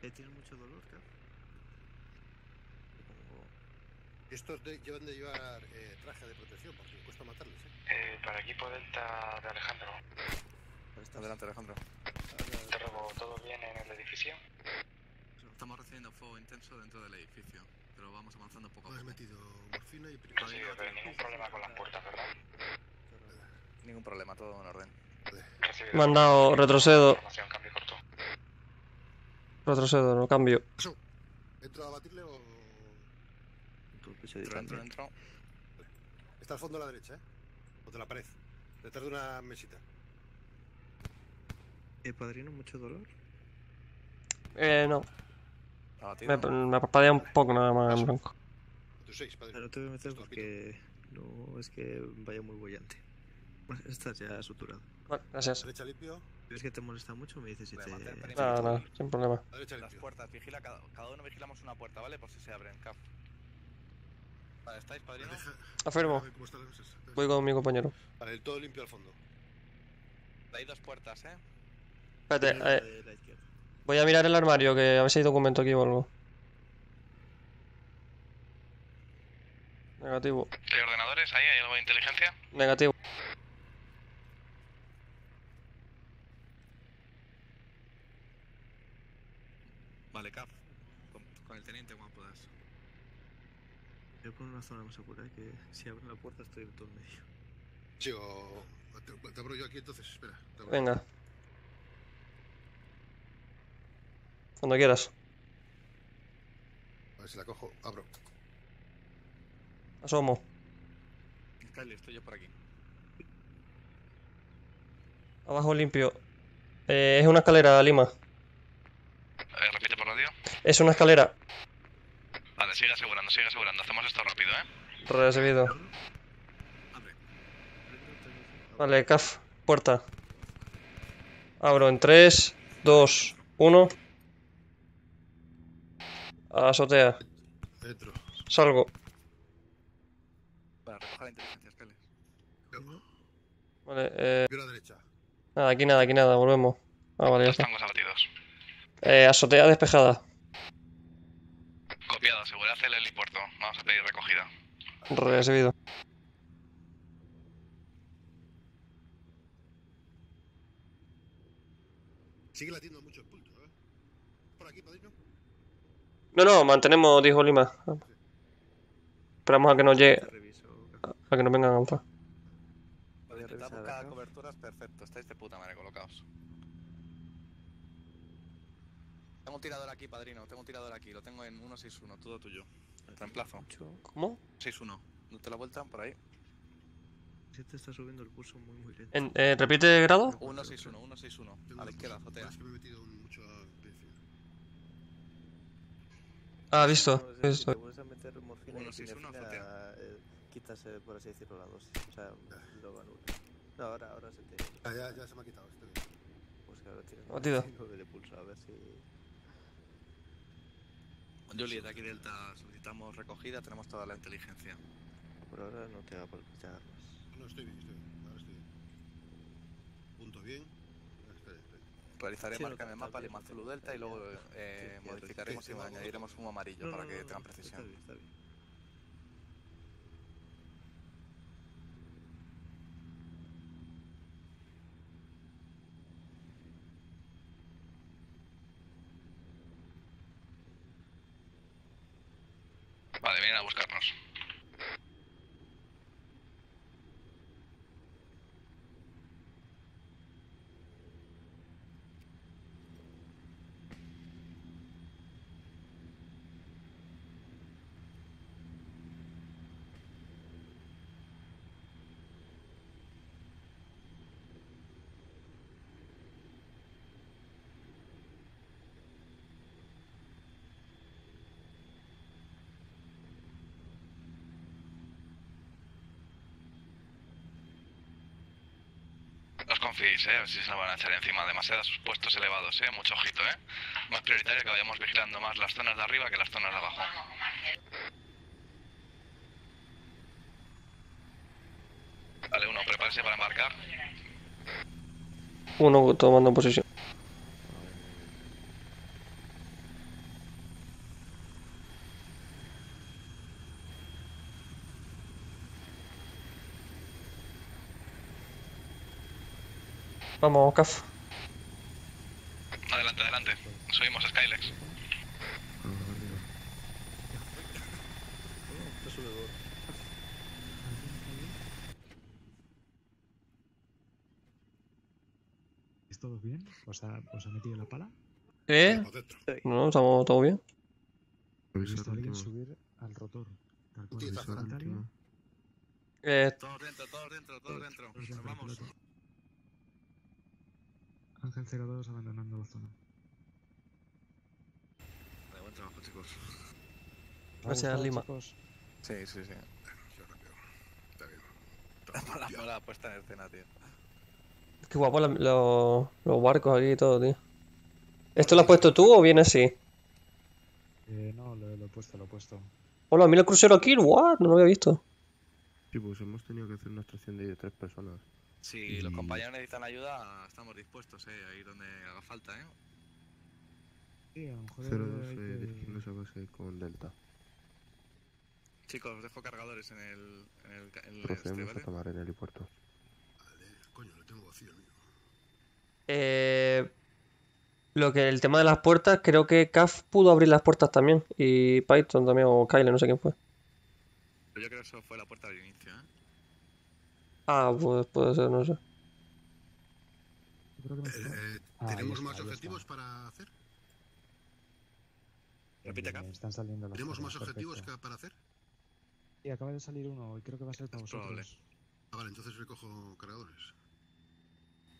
Tiene mucho dolor, CAF. Estos llevan de llevar traje de protección porque cuesta matarles, ¿eh? Para equipo Delta de Alejandro. Está adelante, Alejandro. Te robo, ¿todo bien en el edificio? Estamos recibiendo fuego intenso dentro del edificio, pero vamos avanzando poco a poco. Has metido morfina y primero. Sí, pero ningún problema con las puertas, ¿verdad? Ningún problema, todo en orden. Recibido. Mandado, retrocedo. Retrocedo, no cambio. ¿Entro a batirle o...? Entro. Está al fondo a la derecha, ¿eh? O de la pared. Detrás de una mesita. ¿Padrino, mucho dolor? No. Me parpadea un poco nada más en blanco. No te voy a meter porque... No, es que vaya muy bollante. Estás ya suturado. Vale, gracias. ¿Derecha limpio? ¿Ves que te molesta mucho? Me dices si te... Nada, nada, sin problema. Las puertas, vigila, cada uno vigilamos una puerta, ¿vale? Por si se abren, cap. Vale, ¿estáis, padrino? Afirmo. Voy con mi compañero. Vale, el todo limpio al fondo. Hay dos puertas, ¿eh? Espérate, voy a mirar el armario, que a ver si hay documento aquí o algo. Negativo. ¿Hay ordenadores ahí? ¿Hay algo de inteligencia? Negativo. Vale, Cap. Con el teniente, como puedas. Yo pongo una zona más segura, que si abren la puerta estoy en todo el medio. Chico, te abro yo aquí entonces, espera. Venga. Cuando quieras. A ver si la cojo, abro. Asomo. Cali, estoy yo por aquí. Abajo limpio. Es una escalera, Lima. Repite por radio. Es una escalera. Vale, sigue asegurando, sigue asegurando. Hacemos esto rápido, ¿eh? Recibido. Vale, CAF, puerta. Abro en 3, 2, 1. Azotea. Dentro. Salgo. Recoja la inteligencia, Escales. Vale, Nada, aquí nada, volvemos. Ah, vale, ya está. Estamos abatidos. Azotea despejada. Copiado, asegurad el helipuerto. Vamos a pedir recogida. Recibido. Sigue latiendo mucho el pulso, ¿eh? ¿Por aquí, padrino? No, no, mantenemos, dijo Lima. Esperamos a que nos llegue. Para que no vengan a avanzar. Vale, te damos cada cobertura, perfecto. Estáis de puta madre colocados. Tengo un tirador aquí, padrino. Tengo un tirador aquí. Lo tengo en 161, todo tuyo. Reemplazo. ¿Cómo? 61. ¿No te la vueltan por ahí? Si te está subiendo el pulso muy lento. ¿Repite grado? 161, 161. A la izquierda, azotea. Ah, visto. Te puedes meter morfina y azotea. Quitas, por así decirlo, la dosis. O sea, lo valora. No, ahora se te... Ah, ya se me ha quitado, estoy bien. Pues que ahora tienes un de pulso, a ver si... Juliet, aquí Delta, solicitamos recogida, tenemos toda la inteligencia. Por ahora no te va por escuchar. No, estoy bien, ahora estoy bien. Punto bien. Realizaré marca en el mapa, Lima Zulu Delta, y luego modificaremos y añadiremos humo amarillo para que tengan precisión. Está bien. Vale, vienen a buscarnos. Confiéis, si se la van a echar encima, demasiados puestos elevados, mucho ojito, Más prioritario que vayamos vigilando más las zonas de arriba que las zonas de abajo. Vale, uno, prepárese para embarcar. Uno tomando posición. Vamos, CAF. Adelante, adelante. Subimos Skylex. ¿Estáis todos bien? ¿Os ha metido la pala? No, estamos todos bien. ¿He visto a alguien subir al rotor? Todos dentro. Nos vamos. Ángel 02 abandonando la zona. Vale, buen trabajo, chicos. Gracias, Lima. Chicos. Sí. Yo rápido. Está bien. La puesta en escena, tío. Es que guapo los barcos aquí y todo, tío. ¿Esto lo has puesto tú o viene así? No, lo he puesto. Hola, mira el crucero aquí, what? No lo había visto. Sí, pues hemos tenido que hacer una extracción de 3 personas. Si los compañeros necesitan ayuda, estamos dispuestos, ahí donde haga falta, Sí, a lo mejor... 02, dirigiendo esa base con Delta. Chicos, dejo cargadores en el procedemos a tomar el helipuerto. Vale, coño, lo tengo vacío, amigo. El tema de las puertas, creo que Kaf pudo abrir las puertas también. Y Python también, o Kyle, no sé quién fue. Pero yo creo que eso fue la puerta del inicio, Ah, pues puede ser, no sé. ¿Tenemos más objetivos para hacer? Repite acá. ¿Tenemos más objetivos para hacer? Sí, acaba de salir uno y creo que va a ser para vosotros. Probable. Ah, vale, entonces recojo cargadores.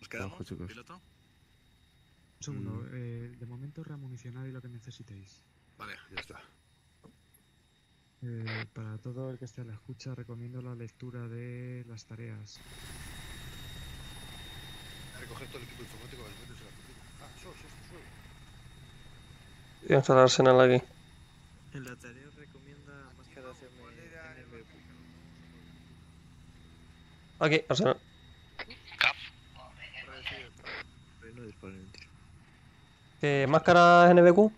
¿Nos quedamos, piloto? Un segundo, de momento reamunicionad y lo que necesitéis. Vale, ya está. Para todo el que esté a la escucha, recomiendo la lectura de las tareas. Recoger todo el equipo informático para meterse en la cocina. Sube. Voy a instalar Arsenal aquí. En la tarea recomienda mascaración de NBQ. Aquí, Arsenal. Cap. No disponen, tío. ¿Máscaras NBQ?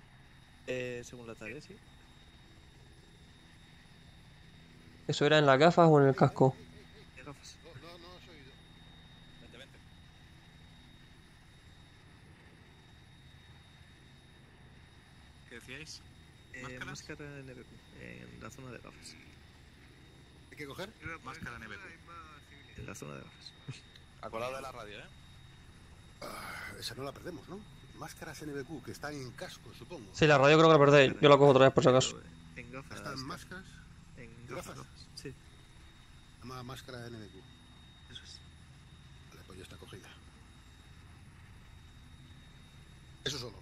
Según la tarea, sí. ¿Eso era en las gafas o en el casco? ¿Qué gafas? No, has oído. Vente. ¿Qué decíais? Máscara NBQ, en la zona de gafas. ¿Hay que coger? Máscara NBQ. En la zona de gafas. Acordado de la radio, esa no la perdemos, ¿no? Máscaras NBQ, que están en casco, supongo. Sí, la radio creo que la perdéis. Yo la cojo otra vez, por si acaso. En gafas. ¿Están máscaras? En gafas, sí. Llama máscara de NBQ. Eso es. Vale, pues ya está cogida. Eso solo.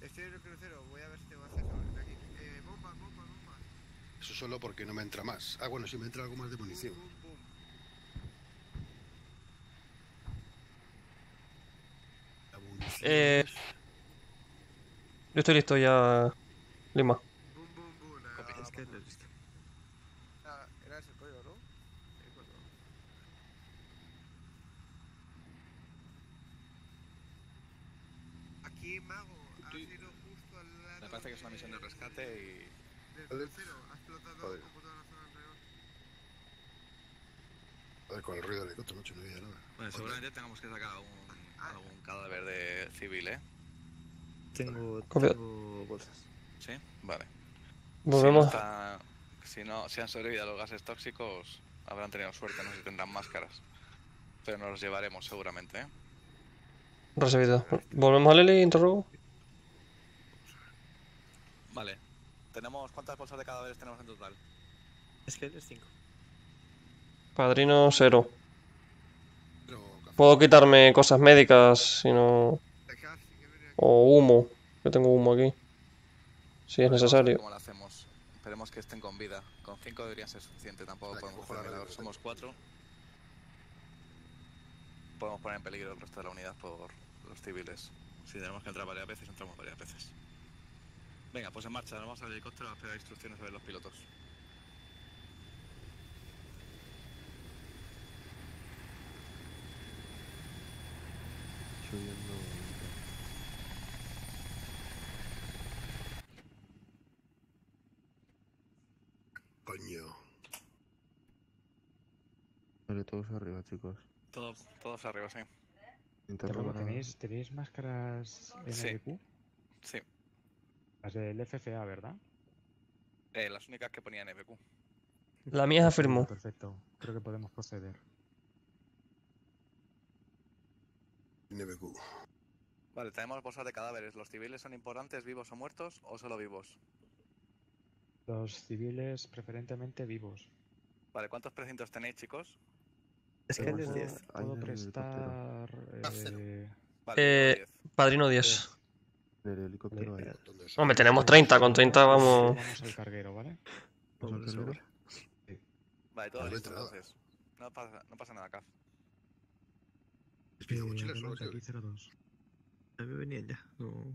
Estoy en el crucero, voy a ver si tengo acceso. Aquí. Bomba. Eso solo porque no me entra más. Ah, bueno, sí me entra algo más de munición. Boom. La munición. Yo estoy listo ya, Lima. Me parece que es una misión de rescate y... Desde el cero, ha explotado como toda la zona alrededor. Joder, con el ruido del helicóptero, no he oído nada. Bueno, seguramente tengamos que sacar algún cadáver de civil, Tengo bolsas. ¿Sí? Vale. Volvemos. Si han sobrevivido a los gases tóxicos, habrán tenido suerte, no sé si tendrán máscaras. Pero nos los llevaremos seguramente, Recibido. ¿Volvemos a Lely, interrogo? Vale. ¿Tenemos cuántas bolsas de cadáveres tenemos en total? Es que es 5. Padrino 0. Puedo quitarme cosas médicas, si no... O humo. Yo tengo humo aquí. Si es necesario. ¿Cómo lo hacemos? Esperemos que estén con vida. Con 5 debería ser suficiente. Tampoco podemos jugar. Somos 4. Podemos poner en peligro el resto de la unidad por los civiles. Si tenemos que entrar varias veces, entramos varias veces. Venga, pues en marcha, nos vamos al helicóptero a esperar instrucciones sobre los pilotos. Subiendo. Coño. Vale, todos arriba, chicos. Todos arriba, sí. ¿Tenéis máscaras NBQ? Sí. Las del FFA, ¿verdad? Las únicas que ponía NBQ. La mía se afirmó. Perfecto, creo que podemos proceder. NBQ. Vale, tenemos bolsas de cadáveres. ¿Los civiles son importantes, vivos o muertos, o solo vivos? Los civiles, preferentemente vivos. Vale, ¿cuántos precintos tenéis, chicos? Es que puedo, 10. Puedo prestar... Vale, 10. Padrino 10. Del helicóptero ahí. Hombre, tenemos 30, con 30 vamos... Vamos al carguero, ¿vale? Vamos al carguero. Sí. Vale, todo listo, entonces. No pasa nada, Caf. Es que mochila solo, tío. Aquí 02. A mí me venían ya, no...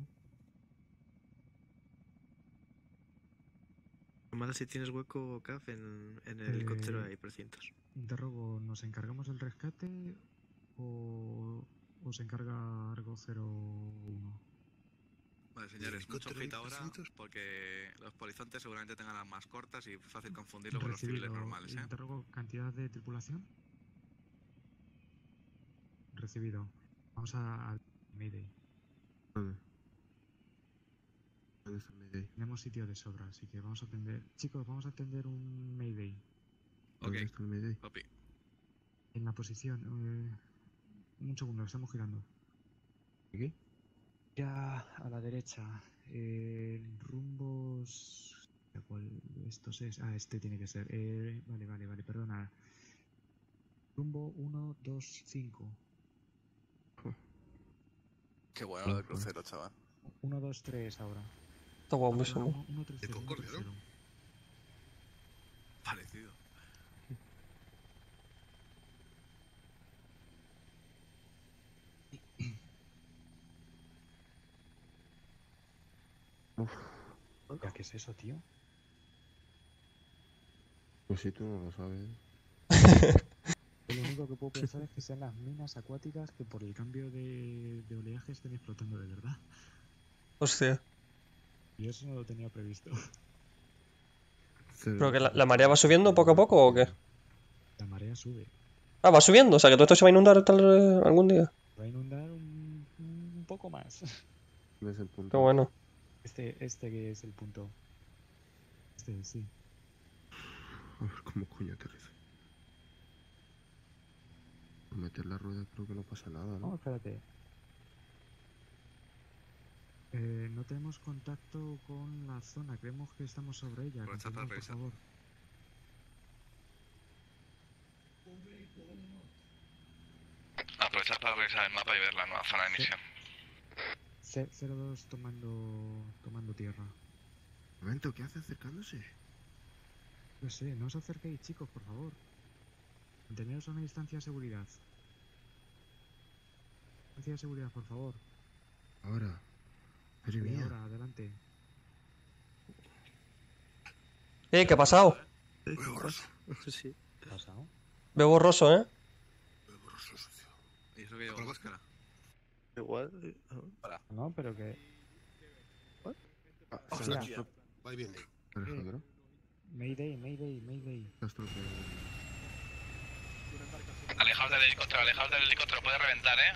Mala si tienes hueco, Caf, en el helicóptero hay precintos. Interrogo, ¿nos encargamos del rescate o se encarga Argo 01? Vale, señores, mucho ojito ahora porque los polizontes seguramente tengan las más cortas y fácil confundirlo con los civiles normales, ¿eh? Interrogo, ¿cantidad de tripulación? Recibido. Vamos a Mayday. Vale. Tenemos sitio de sobra, así que vamos a atender... Chicos, vamos a atender un Mayday. Ok, Mayday. Copy. En la posición... un segundo, estamos girando. ¿Aquí? Ya a la derecha. Rumbos... ¿Cuál de estos es? Ah, este tiene que ser. Vale, vale, vale, perdona. Rumbo 125. Qué bueno lo de crucero, chaval. 123 ahora. De Concordia, ¿no? Parecido. Uf. ¿Qué es eso, tío? Pues si tú no lo sabes. Lo único que puedo pensar es que sean las minas acuáticas que por el cambio de oleaje estén explotando de verdad. Hostia. Yo eso no lo tenía previsto. ¿Pero que la marea va subiendo poco a poco o qué? La marea sube. Ah, va subiendo, o sea que todo esto se va a inundar algún día. Va a inundar un poco más. ¿Qué es el punto? Qué bueno. Este que es el punto. Este, sí. A ver cómo coño aterriza. Por meter la rueda creo que no pasa nada, ¿no? No, espérate. No tenemos contacto con la zona, creemos que estamos sobre ella. Rechazar, por favor. Aprovechad para revisar el mapa y ver la nueva zona de misión. 02 tomando tierra. Un momento, ¿qué hace acercándose? No sé, no os acerquéis, chicos, por favor. Manteneos a una distancia de seguridad. Distancia de seguridad, por favor. Ahora. Ahora, adelante. ¿Qué ha pasado? Veo borroso. Sí. ¿Qué ha pasado? Veo borroso, ¿eh? Veo borroso, sucio. ¿Y eso que llevo con la máscara? Igual... No, pero que... ¿What? Va bien. Mayday. Alejaos del helicóptero, puede reventar, ¿eh?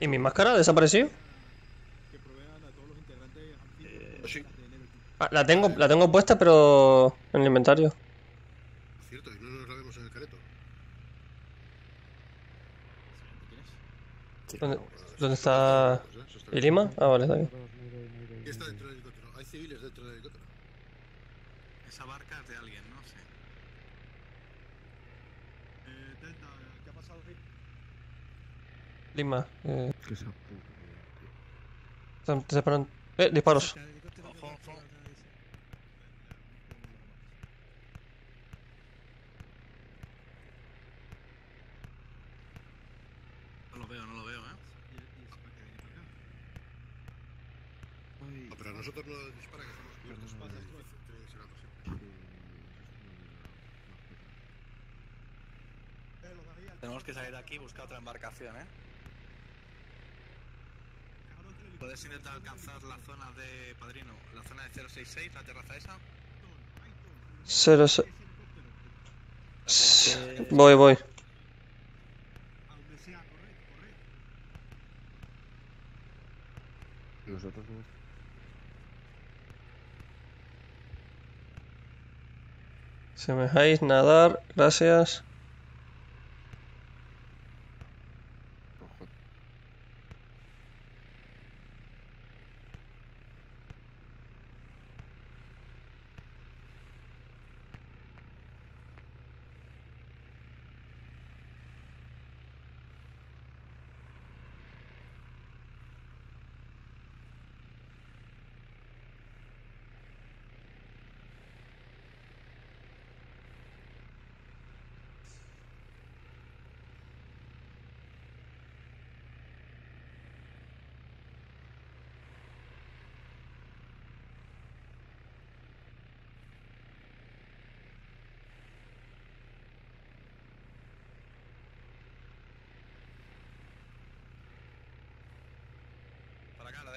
¿Y mi máscara ha desaparecido? Sí. Ah, la tengo puesta, pero en el inventario. Cierto, y no nos la vemos en el careto. ¿Dónde está? ¿Y Lima? Ah, vale, está bien. ¿Qué está dentro del helicóptero? Hay civiles dentro del helicóptero. Esa barca es de alguien, no sé. Delta, ¿qué ha pasado aquí? Lima, se separan. Disparos. No lo veo, ¿eh? No, pero a nosotros no dispara, que estamos cubiertos. Tenemos que salir de aquí y buscar otra embarcación, ¿eh? ¿Puedes intentar alcanzar la zona de Padrino? ¿La zona de 066, la terraza esa? Voy. Nosotros no. Si me dejáis nadar, gracias.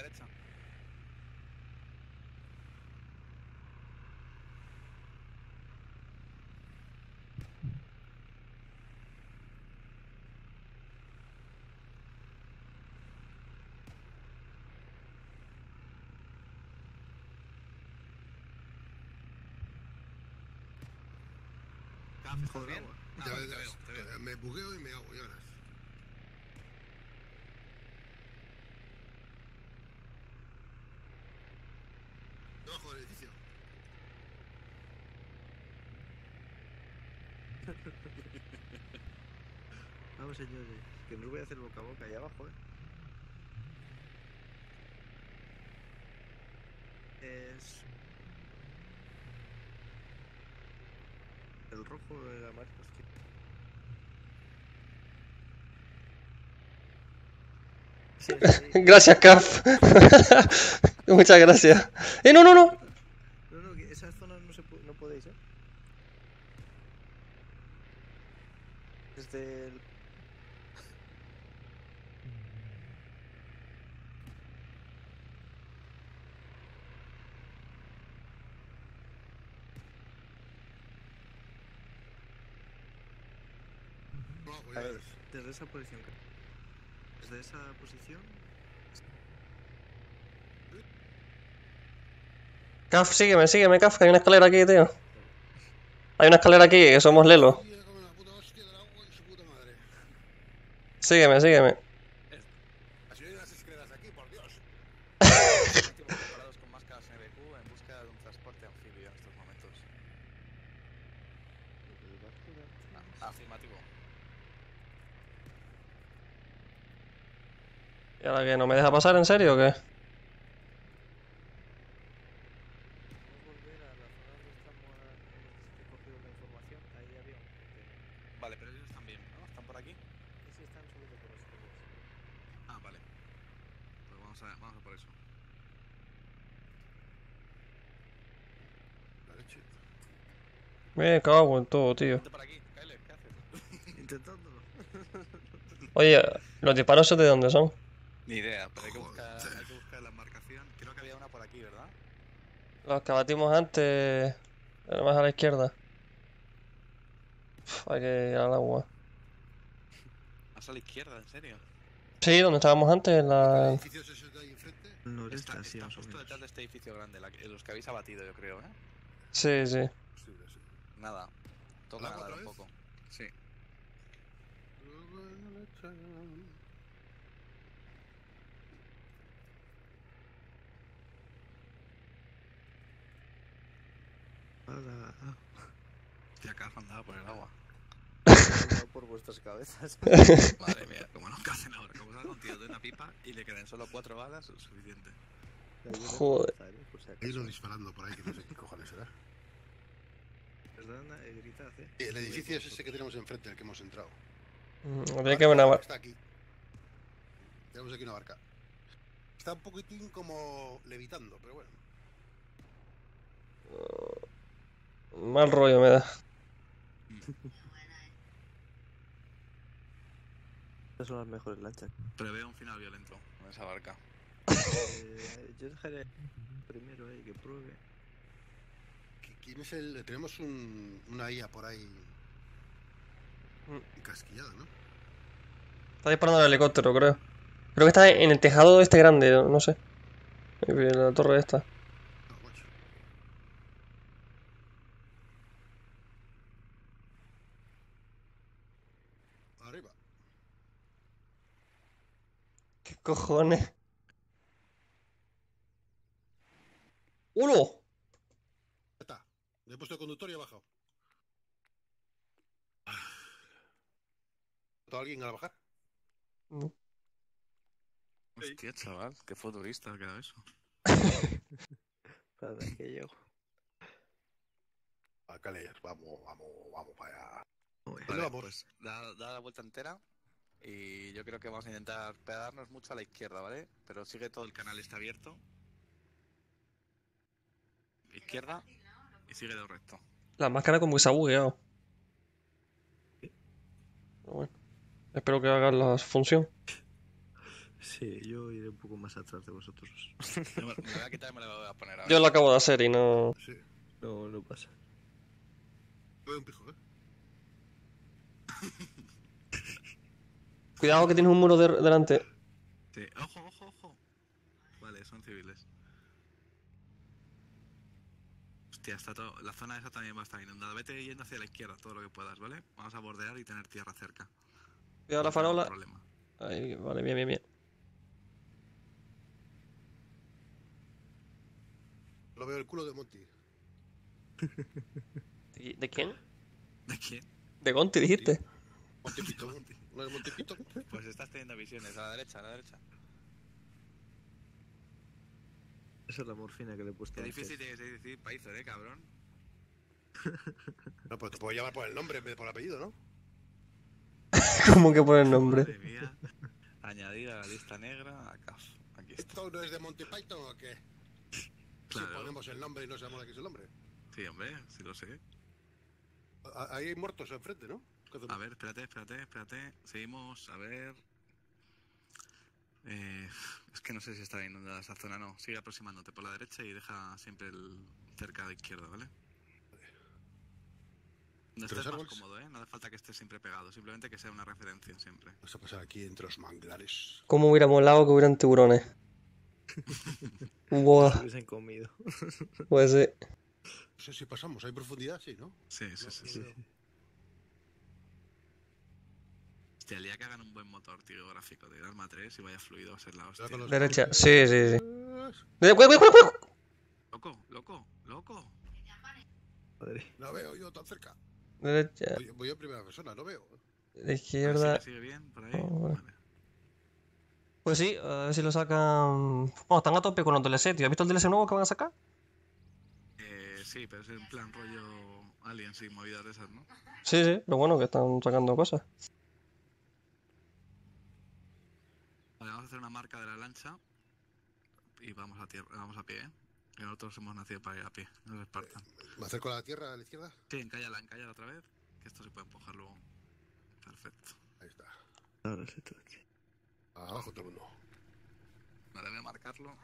derecha. ¿Estás bien? Ah, ya ves, te veo. Me bugueo y me hago lloras. Debajo del edificio. Vamos, señores, que me voy a hacer boca a boca ahí abajo, Es... el rojo o el amarillo, hostia. Sí. Gracias, Caf. Muchas gracias. No, que esas zonas no podéis, Desde el... A ver, desde esa posición. Desde esa posición. Caf, sígueme, Caf, que hay una escalera aquí, tío. Hay una escalera aquí, que somos Lelo. Sígueme. Así hay unas escaleras aquí, por Dios. Estamos preparados con máscaras NBQ en busca de un transporte anfibio en estos momentos. Afirmativo. ¿Y ahora qué? ¿No me deja pasar en serio o qué? Vale, pero ellos están bien, ¿no? ¿Están por aquí? Sí, están subiendo por los tubos. Ah, vale. Pues vamos a por eso. Me cago en todo, tío. Intentándolo. Oye, ¿los disparos de dónde son? Ni idea, pero hay que buscar la marcación. Creo que había una por aquí, ¿verdad? Los que batimos antes, más a la izquierda. Uf, hay que ir al agua. ¿Más a la izquierda, en serio? Sí, donde estábamos antes, en la... ¿El edificio de ahí enfrente? No, está justo detrás de este edificio grande, los que habéis abatido, yo creo, Sí. Nada, toca nadar un poco. Sí. Hostia, acá andaba por el agua. Por vuestras cabezas. Madre mía, como no hacen ahora, como se ha tirado de una pipa y le quedan solo 4 balas, es suficiente. Joder. Hay uno disparando por ahí que no sé qué cojones será. Perdona, gritad, El edificio es ese que tenemos enfrente, el que hemos entrado. Tiene que haber una barca. Está aquí. Tenemos aquí una barca. Está un poquitín como levitando, pero bueno. Mal rollo me da. Estas son las mejores lanchas. Preveo un final violento con esa barca. Yo dejaré primero que pruebe. ¿Quién es el...? Tenemos una IA por ahí... casquillada, ¿no? Está disparando el helicóptero, creo. Creo que está en el tejado este grande, no sé. En la torre esta. Cojones. ¡Uno! Está. Le he puesto el conductor y he bajado. ¿Está alguien al bajar? No. Hostia, chaval, qué futurista ha quedado eso. Para que llego. Acá leer, vamos para allá. Vale, pues da la vuelta entera. Y yo creo que vamos a intentar pegarnos mucho a la izquierda, ¿vale? Pero sigue todo el canal, está abierto. Izquierda y sigue todo recto. La máscara como que se ha bugueado. Pero bueno, espero que haga la función. Sí, yo iré un poco más atrás de vosotros. Me voy a quitar y me la voy a poner ahora. Yo lo acabo de hacer y no... Sí. No, no pasa. Veo un pijo, ¿eh? Cuidado que tienes un muro delante. Sí, ojo, ojo, ojo. Vale, son civiles. Hostia, está todo... la zona esa también va a estar inundada. Vete yendo hacia la izquierda todo lo que puedas, ¿vale? Vamos a bordear y tener tierra cerca. Cuidado la farola. No hay problema. Ahí, vale, bien, bien, bien. Lo veo el culo de Monty. ¿De quién? ¿De quién? De Monty, dijiste. Monty Python. ¿No es Monty Python? Pues estás teniendo visiones, a la derecha, a la derecha. Esa es la morfina que le he puesto. Qué difícil tiene que ser decir Python, cabrón. No, pues te puedo llamar por el nombre en vez de por el apellido, ¿no? ¿Cómo que por el nombre? Madre mía. Añadir a la lista negra a CAF. Aquí está. ¿Esto no es de Monty Python o qué? Claro. Si ponemos el nombre y no sabemos de qué es el nombre. Sí, hombre, sí lo sé. Ahí hay muertos enfrente, ¿no? A ver, espérate, espérate, espérate. Seguimos, a ver. Es que no sé si está inundada esa zona, no. Sigue aproximándote por la derecha y deja siempre el cerca de izquierda, ¿vale? No estés más cómodo, ¿eh? No hace falta que estés siempre pegado, simplemente que sea una referencia siempre. Vamos a pasar aquí entre los manglares. ¿Cómo hubiera molado que hubieran tiburones? Buah. Se hubiesen comido. Pues sí. No sé si pasamos, hay profundidad, sí, ¿no? Sí, sí, sí, sí. Hostia, el día que hagan un buen motor, tío, gráfico de Arma 3 y vaya fluido, va a ser la hostia. Derecha, sí, sí, sí. ¡Cuidado! Loco, loco, loco. No veo yo tan cerca. Derecha. Voy en primera persona, no veo. De izquierda. A ver si sigue bien, por ahí. Oh, vale. Pues sí, a ver si lo sacan. Bueno, están a tope con los DLC, tío. ¿Has visto el DLC nuevo que van a sacar? Sí, pero es en plan rollo aliens y movidas de esas, ¿no? Sí, sí, lo bueno que están sacando cosas. Vale, vamos a hacer una marca de la lancha y vamos a tierra, vamos a pie, ¿eh? Que nosotros hemos nacido para ir a pie, no es Esparta. ¿Me acerco a la tierra a la izquierda? Sí, encállala, encállala otra vez, que esto se puede empujar luego. Perfecto. Ahí está. Ahora sí, todo aquí. Abajo todo el mundo. No debe marcarlo.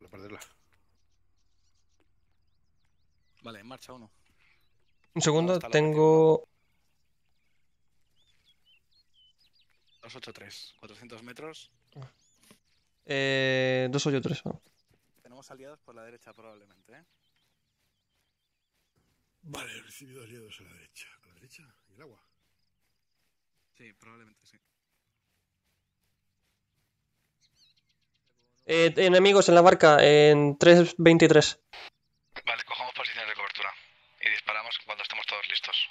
No perderla. Vale, en marcha uno. Un segundo, tengo... 283, 400 metros. 283, ¿no? Tenemos aliados por la derecha probablemente, ¿eh? Vale, he recibido aliados a la derecha. ¿A la derecha? ¿Y el agua? Sí, probablemente sí. Enemigos en la barca, en 323. Vale, cojamos posiciones de cobertura. Y disparamos cuando estemos todos listos.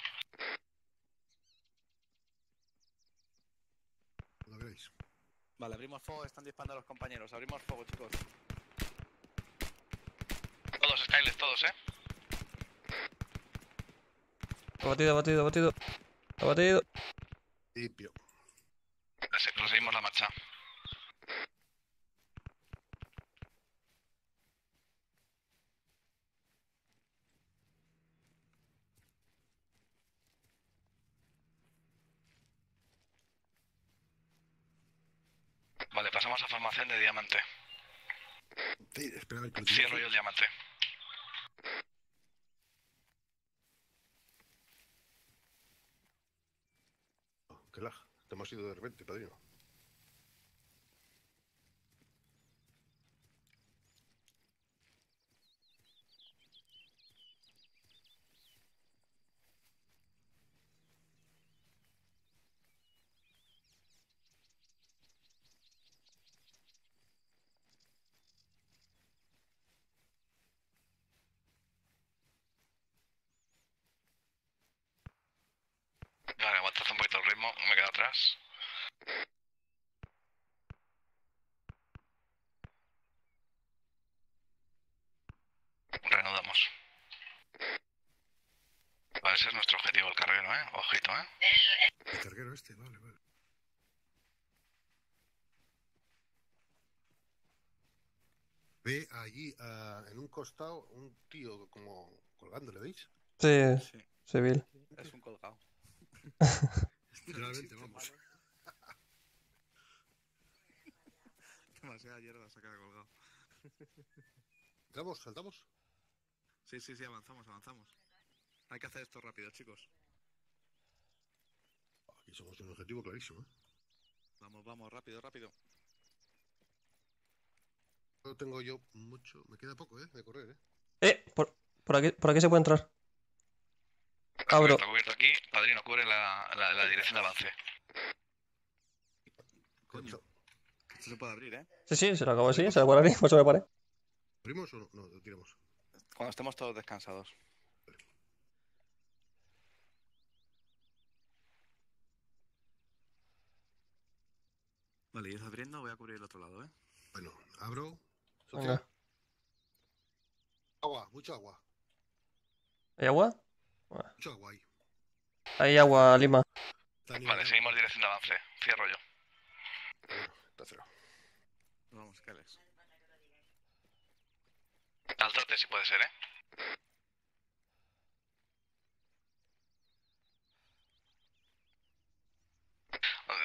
¿Lo veis? Vale, abrimos fuego, están disparando los compañeros. Abrimos fuego, chicos. Todos, Skylet, todos, ¿eh? Abatido, abatido, abatido. Abatido. Limpio. Así proseguimos la marcha. Vale, pasamos a formación de diamante. Sí, espera, cierro yo el diamante. Oh, qué lag. Te hemos ido de repente, padrino. Vale, aguantad un poquito el ritmo, me quedo atrás. Reanudamos. Vale, ese es nuestro objetivo, el carguero, ¿eh? Ojito, ¿eh? El carguero este, vale, vale. Ve allí en un costado un tío como colgando, ¿le veis? Sí, sí. Civil. Es un colgado. Realmente, vamos. Demasiada hierba saca de colgado. ¿Entramos? ¿Saltamos? Sí, sí, sí, avanzamos, avanzamos. Hay que hacer esto rápido, chicos. Aquí somos un objetivo clarísimo, ¿eh? Vamos, vamos, rápido, rápido. No tengo yo mucho. Me queda poco, ¿eh? De correr, ¿eh? Por aquí se puede entrar. Abro. Está cubierto aquí. Padrino, cubre la dirección de avance. Coño. Esto se puede abrir, ¿eh? Sí, sí, se lo acabo así. Se lo puede abrir. Por eso me paré. ¿Abrimos o no? No, lo tiramos. Cuando estemos todos descansados. Vale, y abriendo voy a cubrir el otro lado, ¿eh? Bueno, abro. Venga. Agua, mucha agua. ¿Hay agua? Bueno. Mucho agua ahí. Hay agua, Lima. Vale, seguimos dirección de avance. Cierro yo. Está cero. Vamos, Cales. Saltate si puede ser, ¿eh?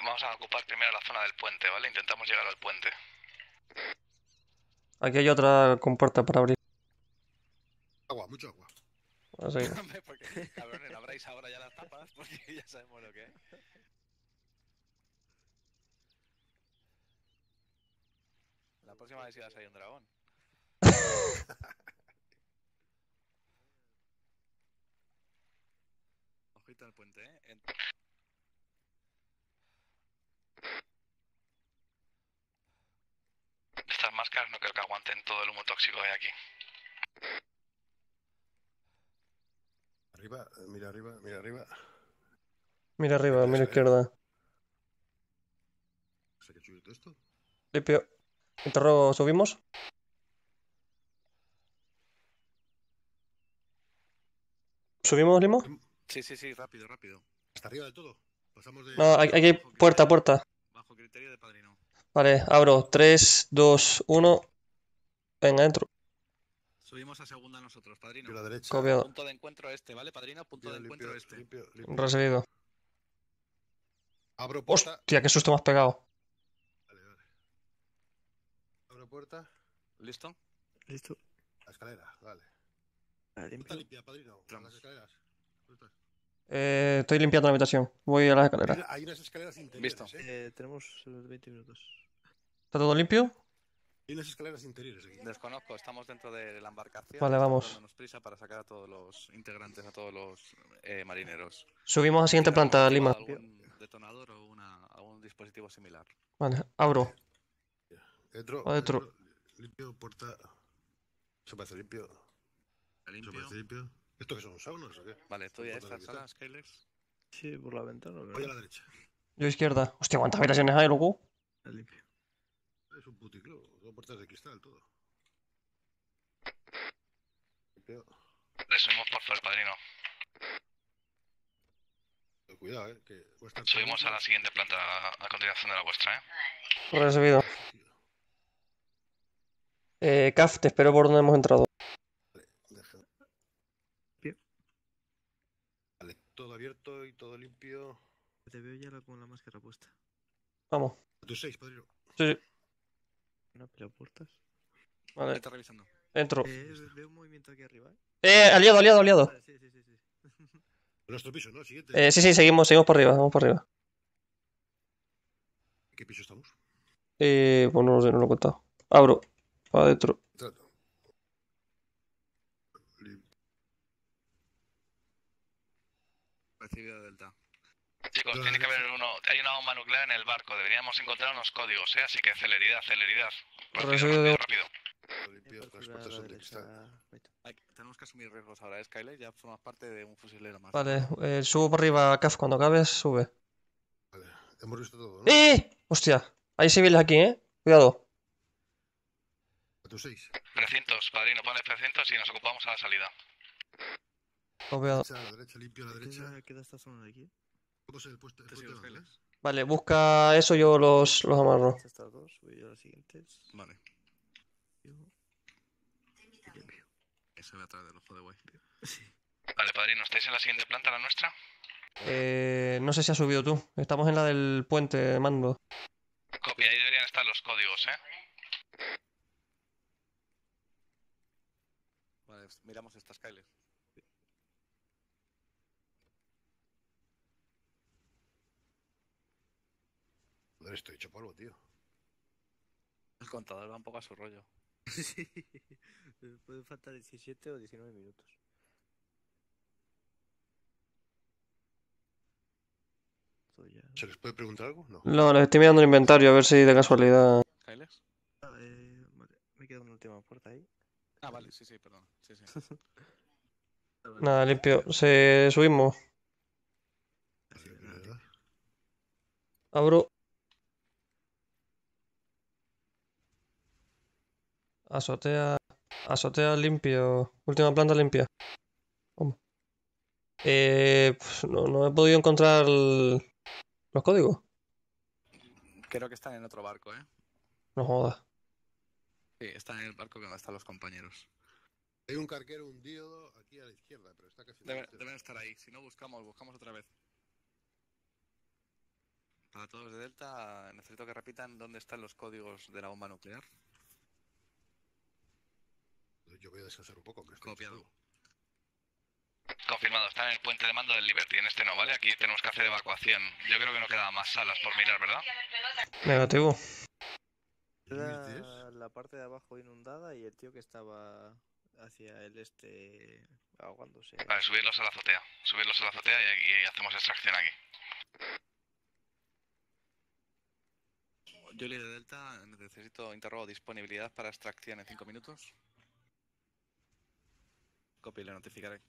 Vamos a ocupar primero la zona del puente, ¿vale? Intentamos llegar al puente. Aquí hay otra compuerta para abrir. Agua, mucho agua. Así. Porque, cabrones, abráis ahora ya las tapas porque ya sabemos lo que es. La próxima vez ibas a ir un dragón. Ojito al puente, ¿eh? Estas máscaras no creo que aguanten todo el humo tóxico que hay aquí. Arriba, mira arriba, mira arriba. Mira arriba, mira izquierda. ¿Se ha hecho esto? Limpio. ¿Enterro subimos? ¿Subimos, Limo? Sí, sí, sí, rápido, rápido. Hasta arriba del todo. Pasamos de... No, aquí hay puerta a puerta. Bajo criterio de padrino. Vale, abro. 3, 2, 1. Venga, entro. Subimos a segunda nosotros, padrino. Yo a la derecha. Copiado. Punto de encuentro este, ¿vale, padrino? Punto de encuentro este. Limpio, limpio. Recibido. Abro puerta. Hostia, qué susto me has pegado. Vale, vale. Abro puerta. ¿Listo? Listo. La escalera, vale. ¿Está limpia, padrino? Las escaleras. Estoy limpiando la habitación. Voy a las escaleras. Hay unas escaleras interiores. Visto. Tenemos 20 minutos. ¿Está todo limpio? Hay unas escaleras interiores aquí. Desconozco, estamos dentro de la embarcación. Vale, vamos. Dándonos prisa para sacar a todos los integrantes, a todos los marineros. Subimos a la siguiente planta, Lima. ¿Algún detonador o algún dispositivo similar? Vale, abro. Adentro. Limpio, puerta. Eso parece limpio. Limpio. ¿Esto que son saunas o qué? Vale, estoy a esta sala, Skylex. Sí, por la ventana. Voy a la derecha. Yo a izquierda. Hostia, ¿cuántas habitaciones hay, loco? Limpio. Es un puticlub, dos puertas de cristal, todo. Limpio. Le subimos por favor, padrino. Cuidado, que vuestra... Subimos a la siguiente planta a continuación de la vuestra, ¿eh? Recibido. Caf, te espero por donde hemos entrado. Todo abierto y todo limpio. Te veo ya con la máscara puesta. Vamos. ¿Tú seis, padrino? Sí, sí. No, pero puertas. Vale. Está revisando. Entro. Veo un movimiento aquí arriba, ¿eh? Aliado. Vale, sí. Nuestro piso, ¿no? Siguiente. Sí, seguimos por arriba, vamos por arriba. ¿En qué piso estamos? Pues no lo sé, no lo he contado. Abro. Para adentro. Trato. Delta. Chicos, tiene que haber uno. Hay una bomba nuclear en el barco. Deberíamos encontrar unos códigos, ¿eh? Así que celeridad. Rápido. Tenemos que asumir riesgos ahora, Skyler. Ya formas parte de un fusilero más. Vale, subo por arriba, Caf. Cuando acabes, sube. Vale, hemos visto todo, ¿no? ¡Hostia! Hay civiles aquí, ¿eh? Cuidado. A tus 6. 300, padrino. Pones 300 y nos ocupamos a la salida. A la derecha, limpio a la derecha. Queda esta zona de aquí. ¿Cómo se puesto? Vale, busca eso, yo los amarro. Estas dos, voy a las siguientes. Vale. se ve a través del ojo de buey. Sí. Vale, padrino, ¿estáis en la siguiente planta, la nuestra? No sé si has subido tú. Estamos en la del puente de mando. Copia, ahí deberían estar los códigos, ¿eh? Vale, miramos esta, Skyler. Joder, estoy hecho polvo, tío. El contador va un poco a su rollo. Sí. Pueden faltar 17 o 19 minutos. ¿Se les puede preguntar algo? No, no, les estoy mirando el inventario a ver si de casualidad... ¿Kylex? Me queda una última puerta ahí. Ah, vale, sí, sí, perdón. Sí, sí. Nada, limpio. Se subimos. Abro. Azotea. Azotea limpio. Última planta limpia. Vamos. Pues no he podido encontrar los códigos. Creo que están en otro barco, ¿eh? No jodas. Sí, están en el barco donde están los compañeros. Hay un carguero hundido aquí a la izquierda, pero está casi... Deben estar ahí. Si no, buscamos otra vez. Para todos de Delta, necesito que repitan dónde están los códigos de la bomba nuclear. Yo voy a descansar un poco. Copiado. Confirmado, están en el puente de mando del Liberty, en este no, ¿vale? Aquí tenemos que hacer evacuación. Yo creo que no queda más salas por mirar, ¿verdad? Negativo. La parte de abajo inundada y el tío que estaba hacia el este ahogándose. Vale, subirlos a la azotea. Subirlos a la azotea y hacemos extracción aquí. Julie de Delta, necesito interrogo disponibilidad para extracción en 5 minutos. Copy, le notificaré.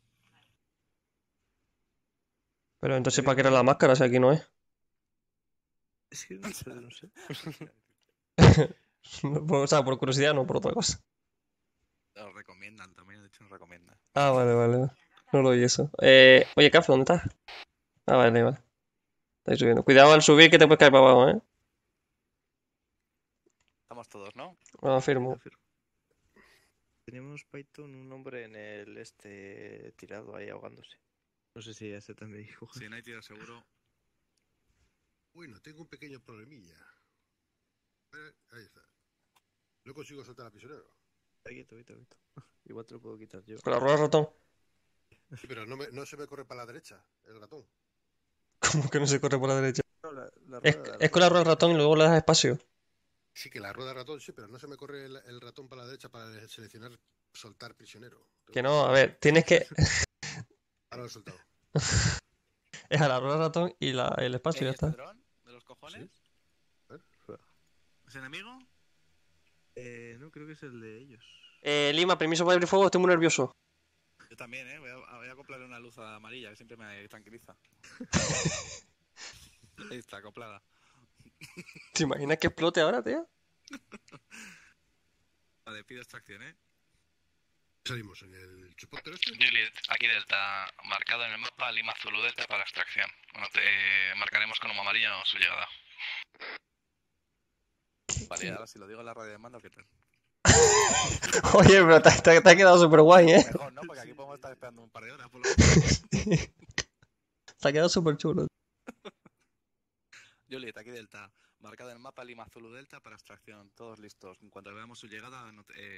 Pero entonces, ¿para qué era la máscara si aquí no es? Sí, no sé, no sé. O sea, por curiosidad, no por otra cosa. Lo recomiendan, también de hecho nos recomiendan. Ah, vale. No lo oí eso. Oye, Café, ¿dónde estás? Ah, vale. Estáis subiendo. Cuidado al subir que te puedes caer para abajo, ¿eh? Estamos todos, ¿no? Afirmo. Tenemos Python, un hombre en el este tirado ahí ahogándose. No sé si ese también dijo. Si no hay tiro seguro. Bueno, tengo un pequeño problemilla. Ahí está. No consigo soltar al prisionero. Ahí, quieto. Igual te lo puedo quitar yo. Con la rueda del ratón. Sí, pero no se me corre para la derecha el ratón. ¿Cómo que no se corre para la derecha? No, es con la rueda del ratón y luego le das espacio. Sí, que la rueda del ratón sí, pero no se me corre el ratón para la derecha para seleccionar soltar prisionero. Que no, a ver, tienes que... Ahora lo he soltado. Es a la rueda del ratón y el espacio ya está. ¿El dron de los cojones? ¿Sí? ¿Es enemigo? No, creo que es el de ellos. Lima, permiso para abrir fuego, estoy muy nervioso. Yo también, voy a acoplarle una luz amarilla que siempre me tranquiliza. Ahí está, acoplada. ¿Te imaginas que explote ahora, tío? Vale, pido extracción, ¿eh? Salimos en el chupótero este. Juliet, aquí Delta, marcado en el mapa Lima Zulu Delta para extracción. Bueno, te marcaremos con humo amarillo su llegada. Vale, ahora si lo digo en la radio de mando, ¿qué tal? Oye, pero te ha quedado súper guay, ¿eh? Mejor no, porque aquí podemos estar esperando un par de horas. Por lo que... Te ha quedado súper chulo. Juliet, aquí Delta. Marcado el mapa Lima Zulu Delta para extracción. Todos listos. En cuanto veamos su llegada,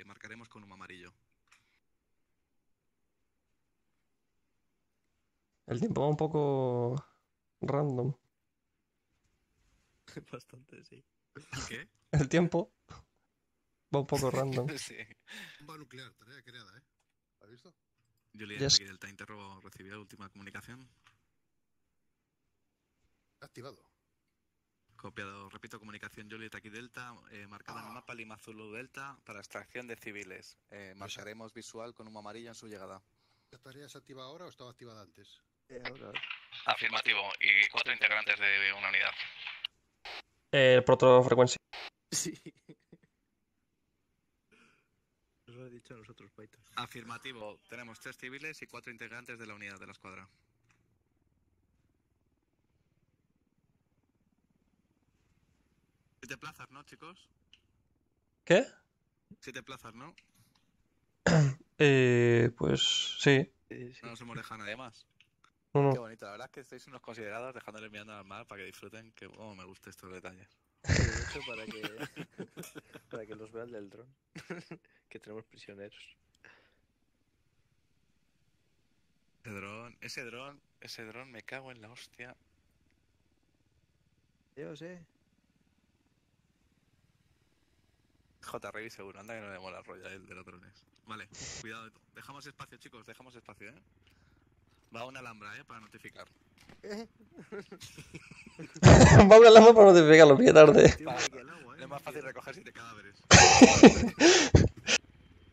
marcaremos con humo amarillo. El tiempo va un poco... random. Bastante, sí. ¿Qué? El tiempo va un poco random. Sí. Bomba nuclear, tarea creada, ¿eh? ¿Has visto? Juliet, yes. Delta, interrobo, ¿recibió la última comunicación? Activado. Copiado, repito, comunicación Juliet aquí Delta, marcado en el mapa Lima Zulu Delta para extracción de civiles. Marcaremos visual con humo amarillo en su llegada. ¿La tarea se activa ahora o estaba activada antes? Ahora. Afirmativo, y 4 integrantes de una unidad. Por otra frecuencia. Sí. Nos lo ha dicho a nosotros, Python. Afirmativo. Tenemos 3 civiles y 4 integrantes de la unidad de la escuadra. Siete plazas, ¿no, chicos? ¿Qué? 7 plazas, ¿no? Pues sí. No nos molejan además. Qué bonito, la verdad es que estáis unos considerados dejándole mirando al mar para que disfruten, que oh, me gustan estos detalles. Para que los vean del dron, que tenemos prisioneros. Ese dron, me cago en la hostia. Dios, J-Rey seguro, anda que no le mola el rollo a él del otro mes. Vale, cuidado, dejamos espacio, chicos, dejamos espacio, ¿eh? Va una alhambra, para notificar. Va una alhambra para notificarlo, pilla tarde. Es más fácil recoger siete cadáveres.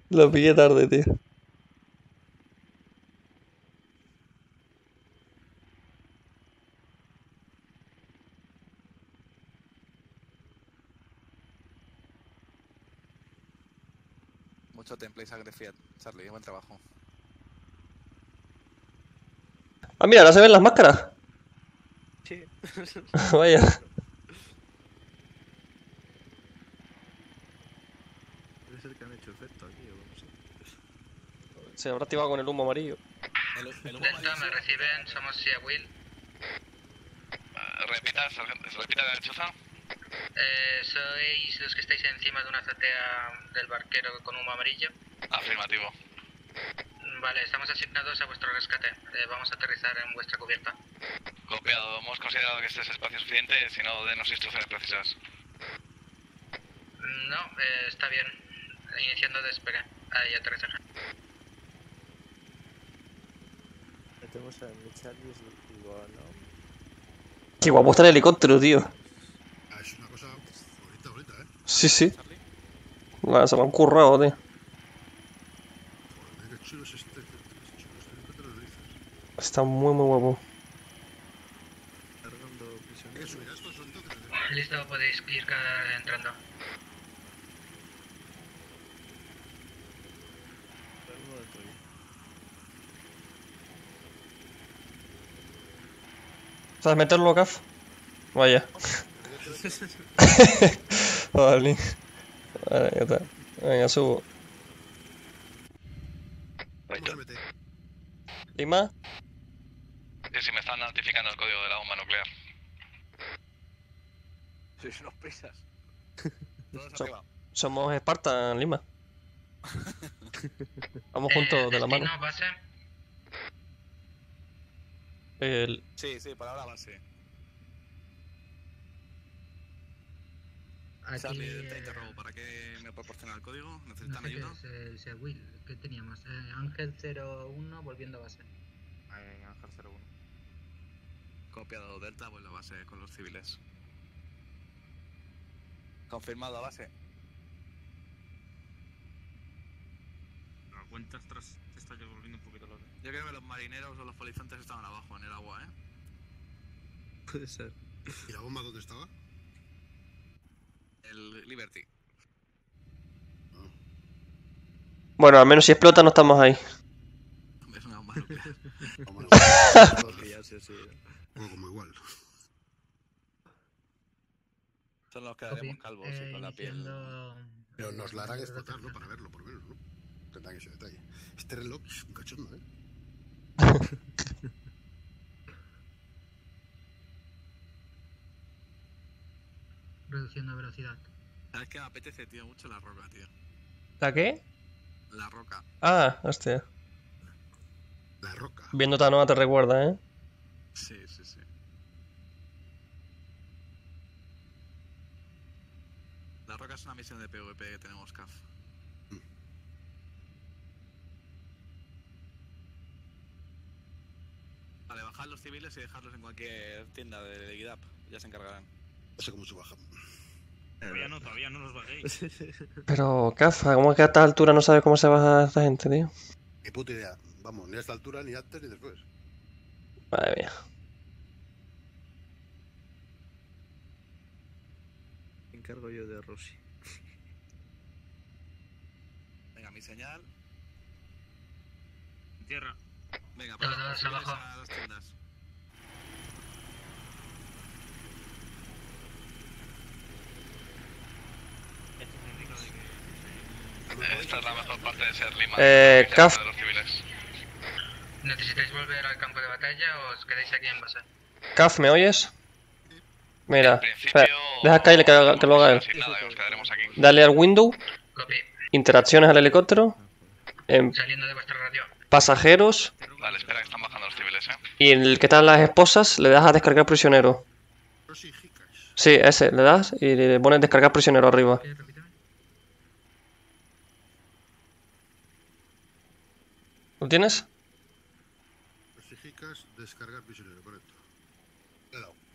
Lo pillé tarde, tío. Mucho template agrefiat, Charlie, buen trabajo. Ah, mira, ahora se ven las máscaras. Sí. Vaya. Debe ser que han hecho efecto aquí, o no sé. Se habrá activado con el humo amarillo. El humo amarillo. ¿Me reciben? Somos Sia Will. Repita de la chuza. ¿Sois los que estáis encima de una azotea del barquero con humo amarillo? Afirmativo. Vale, estamos asignados a vuestro rescate. Vamos a aterrizar en vuestra cubierta. Copiado. Hemos considerado que este es espacio suficiente, si no, denos instrucciones precisas. No, está bien. Iniciando despegue. Ahí aterrizar. Metemos a Charlie y igual, ¿no? Qué guapo está el helicóptero, tío. Ah, es una cosa bonita, bonita, ¿eh? Sí, sí. Vale, se me han currado, tío. Está muy, muy guapo. Listo, podéis ir entrando. ¿Sabes meterlo, Caf? Vaya. Vale. Vale, ya está. Venga, subo. ¿Lima? Sí, si me están notificando el código de la bomba nuclear. Sois unos pesas. Todos arriba. Somos Esparta, Lima. Vamos juntos de la mano. ¿Base? Sí, sí, palabra base. Charlie, te interrogo, ¿para qué me proporciona el código? ¿Necesitan ayuda? Will, ¿qué teníamos? Ángel 01 volviendo a base. Ángel 01. Copiado, Delta, vuelve a base con los civiles. Confirmado a base. Las cuentas atrás se está volviendo un poquito loco. Yo creo que los marineros o los polizontes estaban abajo en el agua, ¿eh? Puede ser. ¿Y la bomba dónde estaba? El Liberty. Bueno, al menos si explota no estamos ahí. Es una bomba nuclear. Como igual. Son los que daremos calvos con la piel. Pero nos la harán explotar, ¿no? Para verlo, por menos, ¿no? Tendrán ese detalle. Este reloj es un cachondo, ¿eh? Reduciendo velocidad. ¿Sabes qué me apetece, tío? Mucho la roca, tío. ¿La qué? La roca. Ah, hostia. La roca. Viendo Tanoa te recuerda, ¿eh? Sí, sí, sí. La roca es una misión de PvP que tenemos, Caf. Vale, bajad los civiles y dejadlos en cualquier tienda de GitHub. Ya se encargarán. No sé cómo se bajan. Todavía no los bajéis. Pero, Cafa, ¿cómo es que a esta altura no sabes cómo se baja esta gente, tío? Qué puta idea. Vamos, ni a esta altura, ni antes, ni después. Madre mía. Me encargo yo de Rossi. Venga, mi señal. Tierra. Venga, para a las tiendas. Esta es la mejor parte de ser Lima. De los civiles. ¿Necesitáis volver al campo de batalla o os quedáis aquí en base? Kaz, ¿me oyes? Mira, espera, deja caer que lo haga él. Dale al window. Copy. Interacciones al helicóptero. Saliendo de vuestra radio. Pasajeros. Vale, espera, que están bajando los civiles, Y en el que están las esposas, le das a descargar prisionero. Sí, ese, le das y le pones descargar prisionero arriba. ¿Lo tienes? Descargar prisionero, correcto.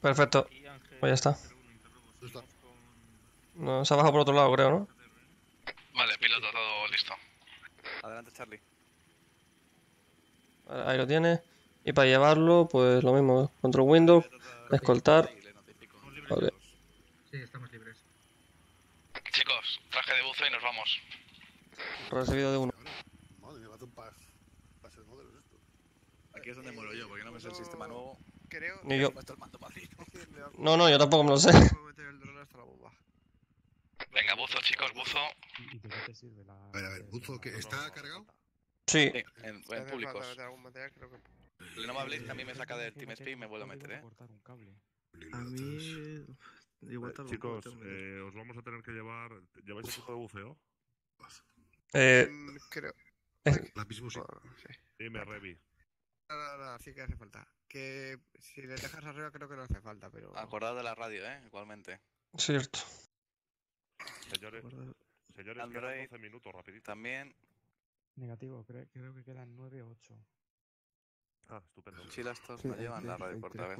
Perfecto. Pues ya está. No, se ha bajado por otro lado, creo, ¿no? Vale, piloto, todo listo. Adelante, Charlie. Ahí lo tiene. Y para llevarlo, pues lo mismo. Control Windows, escoltar. Vale. Sí, estamos libres. Chicos, traje de buzo y nos vamos. Recibido de uno. Madre mía, va a tumbar. Va a ser modelo esto. Aquí es donde muero yo, porque no me sé el sistema nuevo. Creo que yo. No, no, yo tampoco me lo sé. Venga, buzo, chicos, buzo. A ver, buzo, ¿qué? ¿Está cargado? Sí. En públicos. No me habléis que a mí me saca del Team Speed y me vuelvo a meter, A mí... Chicos, os vamos a tener que llevar... ¿Lleváis equipo de buceo? Creo... La misma sí. Dime, Revi. No, sí que hace falta. Que si le dejas arriba creo que no hace falta, pero... Acordad de la radio, igualmente. Cierto. Señores, quedan 12 minutos, rapidito. También... Negativo, creo que quedan 9 o 8. Ah, estupendo. Mochilas todos me llevan la radio corta,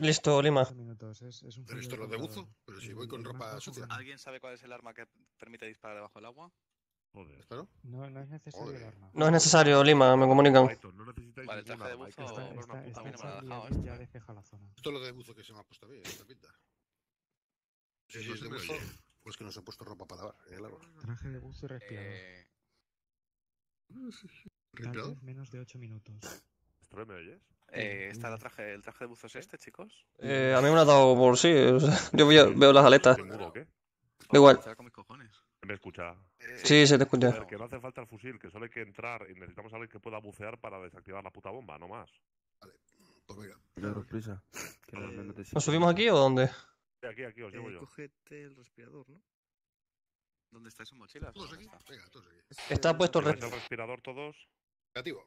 listo, Lima. ¿Listo los de buzo? Pero si voy con ropa sucia. ¿Alguien sabe cuál es el arma que permite disparar debajo del agua? Joder. No, no es necesario el arma. No es necesario, Lima, me comunican. Vale, el traje de buzo a mí no me lo ha dejado. Ya despeja la zona. Esto es lo de buzo que se me ha puesto a mí, esta pinta. Si es de buzo, pues que no se ha puesto ropa para lavar, Traje de buzo y respirador. ¿Respirador? Menos de 8 minutos. ¿Esto me oyes? ¿El traje de buzo es este, chicos? A mí me lo ha dado por sí. Yo veo las aletas. Da igual. ¿Me escucha? Sí, se te escucha. A ver, que no hace falta el fusil, que solo hay que entrar y necesitamos a alguien que pueda bucear para desactivar la puta bomba, no más. Vale, pues venga. Daros prisa. ¿Nos subimos aquí o dónde? Sí, aquí, os llevo yo. Cógete el respirador, ¿no? ¿Dónde está esa mochila? Todos aquí. Venga, todos aquí. Está puesto el respirador. Todos. Negativo.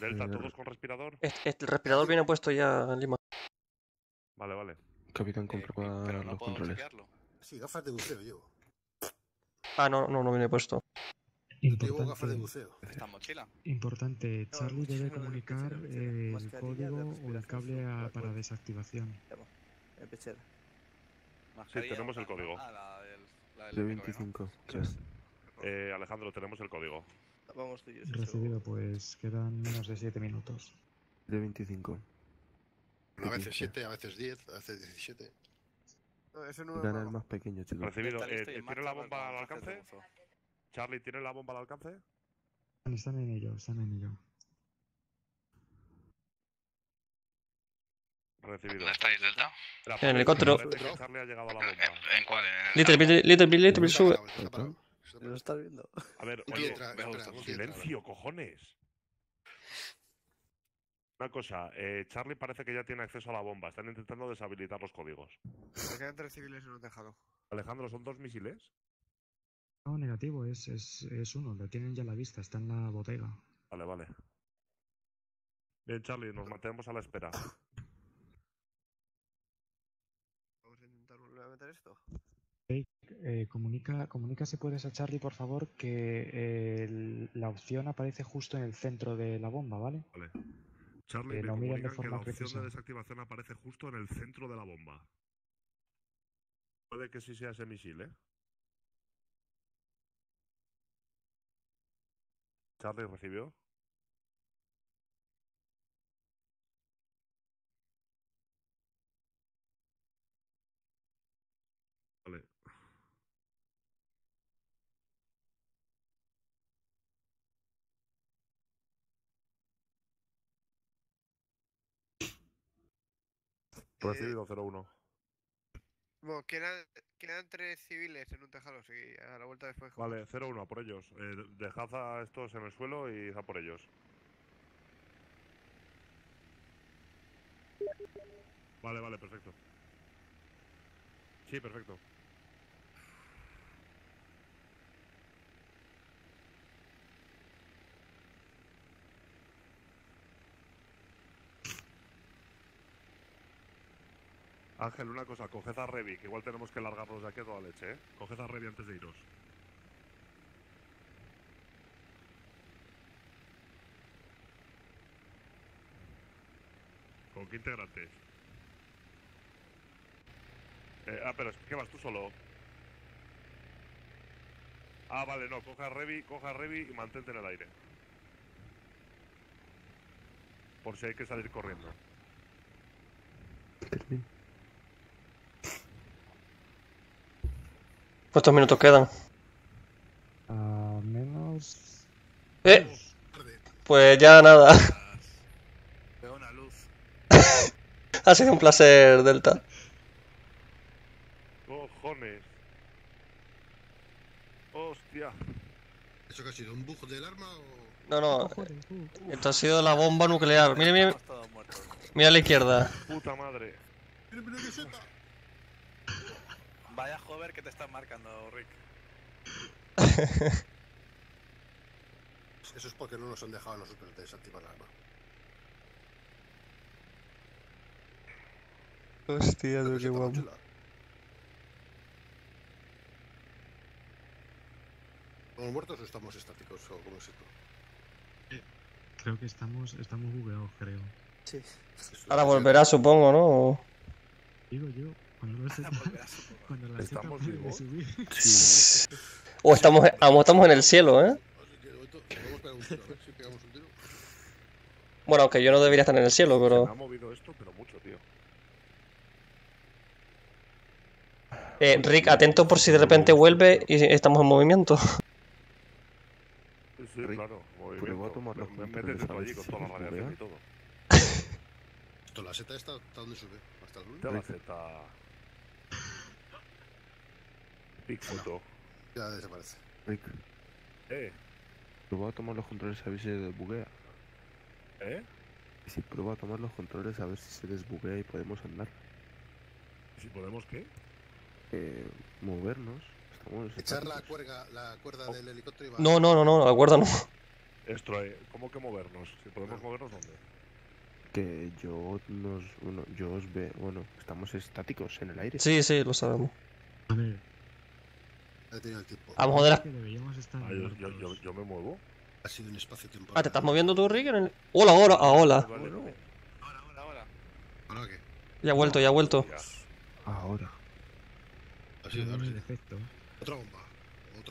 Delta, todos con respirador. El respirador viene puesto ya en Lima. Vale. Capitán, comprueba los controles. Sí, gafas de buceo llevo. Ah, no viene puesto. Importante, Charlie debe comunicar el código o el cable para desactivación. Sí, tenemos el código. D25. Alejandro, tenemos el código. Recibido, pues quedan menos de 7 minutos. D25. A veces 7, a veces 10, a veces 17. Gana el más pequeño, chicos. Recibido. ¿Tiene la bomba al alcance? Charlie, ¿tiene la bomba al alcance? Están en ello. Recibido. ¿Estáis, Delta? En el helicóptero. Charlie ha llegado a la bomba. ¿En cuál? Little Bird, sube. ¿Lo estás viendo? A ver, oye, silencio, cojones. Una cosa, Charlie parece que ya tiene acceso a la bomba. Están intentando deshabilitar los códigos. Me quedan 3 civiles en un tejado. Alejandro, ¿son 2 misiles? No, negativo, es uno. Lo tienen ya a la vista, está en la bodega. Vale. Bien, Charlie, nos mantenemos a la espera. Vamos a intentar volver a meter esto. Comunica si puedes a Charlie, por favor, que la opción aparece justo en el centro de la bomba, ¿vale? Charlie, me comunican que la opción de desactivación aparece justo en el centro de la bomba. Puede que sí sea ese misil, Charlie, ¿recibió? Vale. Recibido 01. Bueno, quedan 3 civiles en un tejado, sí, a la vuelta después. Vale, 0-1, a por ellos. Dejad a estos en el suelo y a por ellos. Vale, vale, perfecto. Sí, perfecto. Ángel, una cosa, coged a Revi, que igual tenemos que largarnos de aquí a toda leche, ¿eh? Coged a Revi antes de iros. ¿Con qué integrantes? Pero es que vas tú solo. Ah, vale, no, coja a Revi y mantente en el aire. Por si hay que salir corriendo. ¿Cuántos minutos quedan? Menos... Pues ya nada. Veo una luz. Ha sido un placer, Delta. Cojones. Hostia. ¿Eso que ha sido un bug del arma o...? No, no. Esto ha sido la bomba nuclear. Mira, mira. Mira a la izquierda. Puta madre. Mira, mira que seta. Vaya hover que te están marcando, Rick. Eso es porque no nos han dejado a nosotros desactivar el arma. Hostia, de qué guapo. ¿Estamos muertos o estamos estáticos? ¿O cómo es esto? Creo que estamos bugueados, creo. Sí. Ahora volverá, supongo, ¿no? Digo yo. Cuando la ¿estamos vivos? Sí. O estamos en el cielo, ¿eh? Bueno, aunque yo no debería estar en el cielo, pero... Me ha movido esto, pero mucho, tío. Rick, atento por si de repente vuelve y estamos en movimiento. Sí, claro, movimiento. Me metes allí con toda la radiación y todo. ¿Esto, la seta está hasta dónde sube? ¿Hasta el lunes? La seta... Rick, foto. Ya desaparece. Rick. Prueba a tomar los controles a ver si se desbuguea. Si prueba a tomar los controles a ver si se desbuguea y podemos andar. ¿Si podemos qué? Movernos. Echar la cuerda del helicóptero y va... No, la cuerda no. ¿Cómo que movernos? Si podemos movernos, ¿dónde? Que yo os veo, bueno, estamos estáticos en el aire. Sí, sí, lo sabemos. A ver. A joder. Yo me muevo. Ha sido un espacio temporal. Ah, ¿te estás moviendo tú, Rick? Hola. Ahora. ¿Ahora qué? Ya ha vuelto. Ahora. Ha sido un efecto. Otra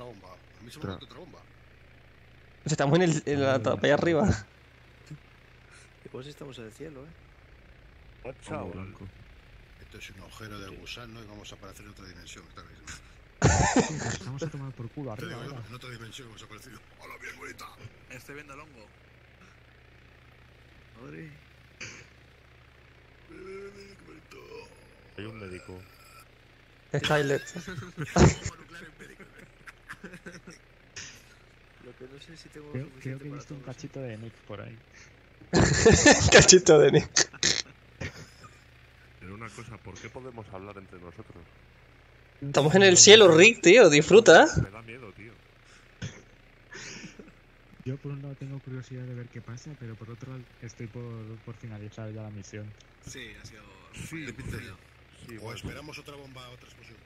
bomba. A mí se me ha dado otra bomba. Estamos en la tapa allá arriba. Pues estamos en el cielo, ¿eh? Blanco. Esto es un agujero de gusano y vamos a aparecer en otra dimensión esta vez, ¿no? Estamos a tomar por culo arriba. En otra dimensión hemos aparecido. ¡Hola, bien bonita! Estoy viendo el hongo. Madre. Hay un médico. Skylet. Lo que no sé si tengo. Creo que he visto un cachito de Nick por ahí. Cachito de Nick. Pero una cosa, ¿por qué podemos hablar entre nosotros? Estamos en el cielo, Rick, tío, disfruta. Me da miedo, tío. Yo por un lado tengo curiosidad de ver qué pasa, pero por otro estoy por finalizar ya la misión. Sí, ha sido... Sí, o esperamos otra bomba, otra explosión.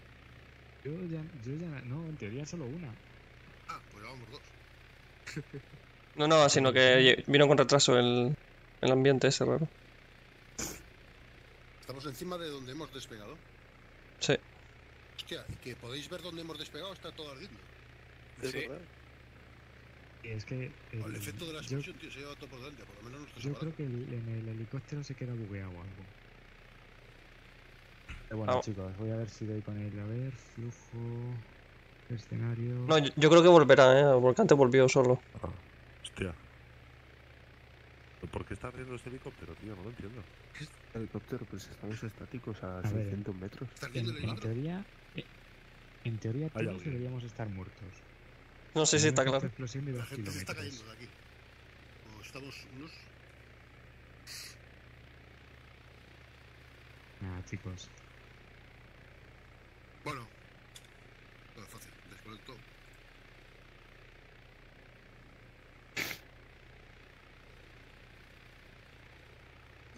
Yo ya... No, en teoría solo una. Ah, pues vamos dos. No, sino que vino con retraso el ambiente ese raro. ¿Estamos encima de donde hemos despegado? Sí. Hostia, que podéis ver dónde hemos despegado, está todo al ritmo. Sí. Es que... el efecto de la explosión, tío, se lleva todo por delante, por lo menos nuestro separado. Yo creo que en el helicóptero se queda bugueado o algo. Bueno, chicos, voy a ver si doy con él. A ver, flujo... escenario... No, yo creo que volverá, porque antes volvió solo. Ah, hostia. ¿Por qué está ardiendo este helicóptero, tío? No lo entiendo. ¿Qué es este helicóptero? Pues estamos estáticos a 600 metros. En teoría... En teoría todos deberíamos estar muertos. No sé si está claro. Explosión de 2 kilómetros. Está cayendo de aquí. O estamos unos... Nada, chicos. Bueno. Todo es fácil. Desconecto.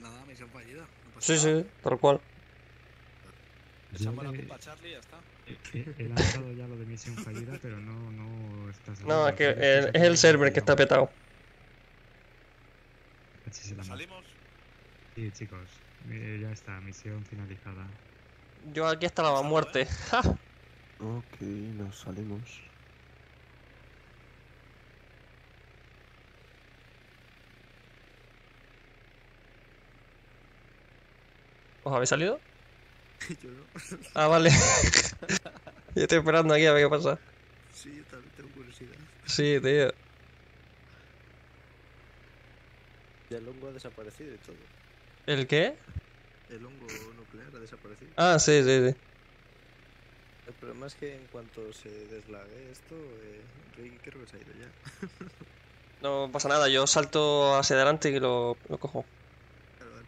Nada, misión fallida. No pasa nada. Sí, tal cual. Echamos la culpa a Charlie y ya está. He lanzado ya lo de misión fallida, pero no está... No, es que es el server que está petado. ¿Salimos? Sí, chicos. Ya está, misión finalizada. Yo aquí hasta la muerte. Ok, nos salimos. ¿Os habéis salido? Yo no. Ah, vale. Yo estoy esperando aquí a ver qué pasa. Sí, yo también tengo curiosidad. Sí, tío. Ya el hongo ha desaparecido y todo. ¿El qué? El hongo nuclear ha desaparecido. Ah, sí, sí, sí. El problema es que en cuanto se deslague esto, Rick creo que se ha ido ya. No pasa nada, yo salto hacia adelante y lo cojo. Claro, vale.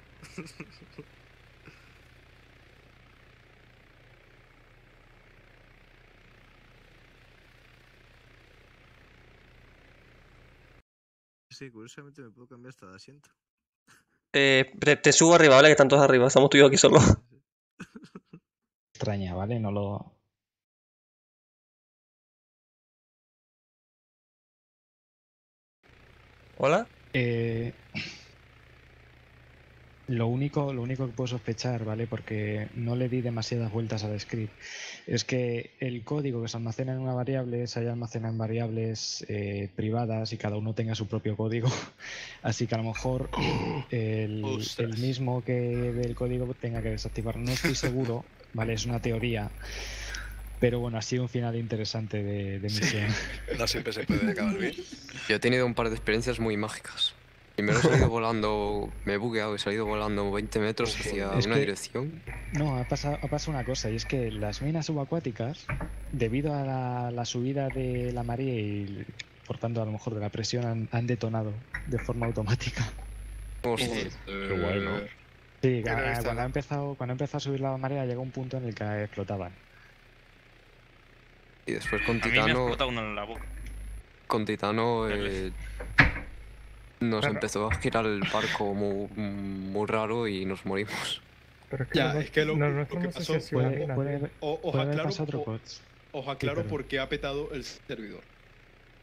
Sí, curiosamente me puedo cambiar hasta de asiento. Te subo arriba, ¿vale? Que están todos arriba. Estamos tú y yo aquí solos. Extraña, ¿vale? No lo... ¿Hola? Lo único que puedo sospechar, ¿vale? Porque no le di demasiadas vueltas al script. Es que el código que se almacena en una variable se haya almacenado en variables privadas y cada uno tenga su propio código. Así que a lo mejor el mismo que del código tenga que desactivar. No estoy seguro, ¿vale? Es una teoría. Pero bueno, ha sido un final interesante de misión. Sí. No siempre se puede acabar bien. Yo he tenido un par de experiencias muy mágicas. Primero he salido volando, me he bugueado, he salido volando 20 metros hacia una dirección. No, ha pasado una cosa, y es que las minas subacuáticas, debido a la subida de la marea y por tanto a lo mejor de la presión, han detonado de forma automática. Hostia, qué guay, ¿no? Sí, cuando ha empezado a subir la marea llegó un punto en el que explotaban. Y después con Titano... A mí me ha explotado uno en la boca. Con Titano... Nos empezó a girar el barco muy raro y nos morimos. Pero es que lo que pasó fue... Os aclaro por qué ha petado el servidor.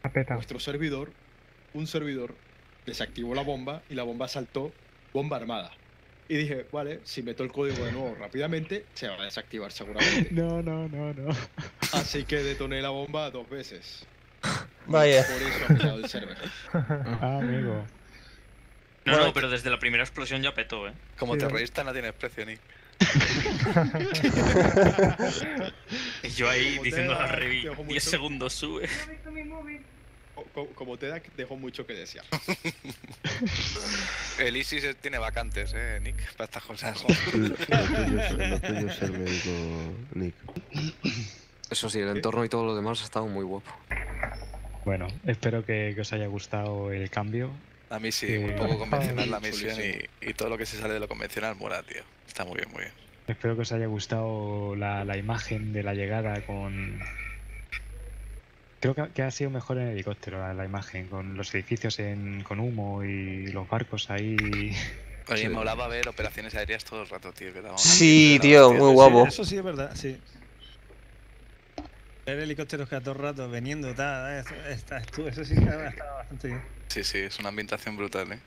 Ha petado. Nuestro servidor, un servidor, desactivó la bomba y la bomba saltó, bomba armada. Y dije, vale, si meto el código de nuevo rápidamente, se va a desactivar seguramente. No. Así que detoné la bomba 2 veces. Vaya. Por eso ha pillado el server. Ah, amigo. No, pero desde la primera explosión ya petó, ¿eh? Como terrorista no tienes precio, Nick. Y yo ahí diciendo a Revi, 10 segundos sube. Como TEDAC dejó mucho que desear. El ISIS tiene vacantes, Nick, para estas cosas. Lo tuyo es el médico, Nick. Eso sí, el entorno y todo lo demás ha estado muy guapo. Bueno, espero que os haya gustado el cambio. A mí sí, un poco convencional la misión y todo lo que se sale de lo convencional mola, tío. Está muy bien, muy bien. Espero que os haya gustado la imagen de la llegada con... Creo que ha sido mejor en helicóptero la imagen, con los edificios con humo y los barcos ahí... Oye, sí. Molaba ver operaciones aéreas todo el rato, tío. Sí, tío, muy guapo. Eso sí es verdad, sí. Ver helicópteros que a todo rato veniendo, eso sí que ha estado bastante bien. Sí, sí, es una ambientación brutal, ¿eh?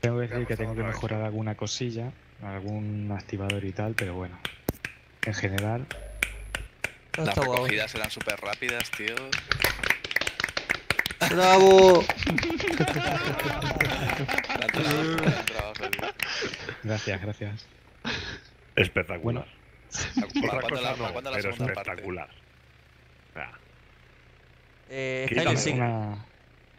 Tengo que decir que tengo que mejorar alguna cosilla, algún activador y tal, pero bueno, en general... Las recogidas eran súper rápidas, tío. ¡Bravo! Gracias. Espectacular. Bueno, pero espectacular. Estáis, sí.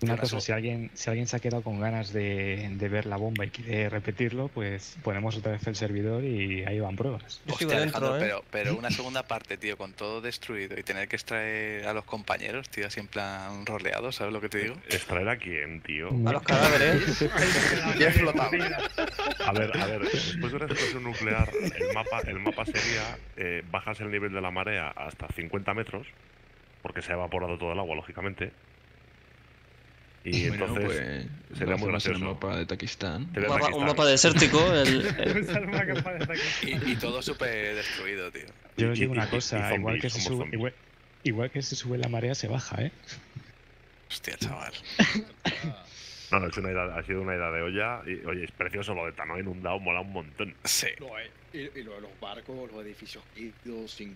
Una cosa, si alguien se ha quedado con ganas de ver la bomba y quiere repetirlo, pues ponemos otra vez el servidor y ahí van pruebas. Hostia, Alejandro, pero una segunda parte, tío, con todo destruido y tener que extraer a los compañeros, tío, así en plan roleado, ¿sabes lo que te digo? ¿Extraer a quién, tío? A los cadáveres. Ya he flotado. A ver, después de una explosión nuclear, el mapa sería, bajas el nivel de la marea hasta 50 metros, porque se ha evaporado todo el agua, lógicamente. Y bueno, entonces pues, sería muy gracioso el mapa de Pakistán. Un mapa desértico. Y todo súper destruido, tío. Yo os digo una cosa, zombies, igual que se sube la marea, se baja, ¿eh? Hostia, chaval. No, ha sido una idea de olla. Y, oye, es precioso lo de Tano inundado, mola un montón. Sí. Y lo de los barcos, los edificios sin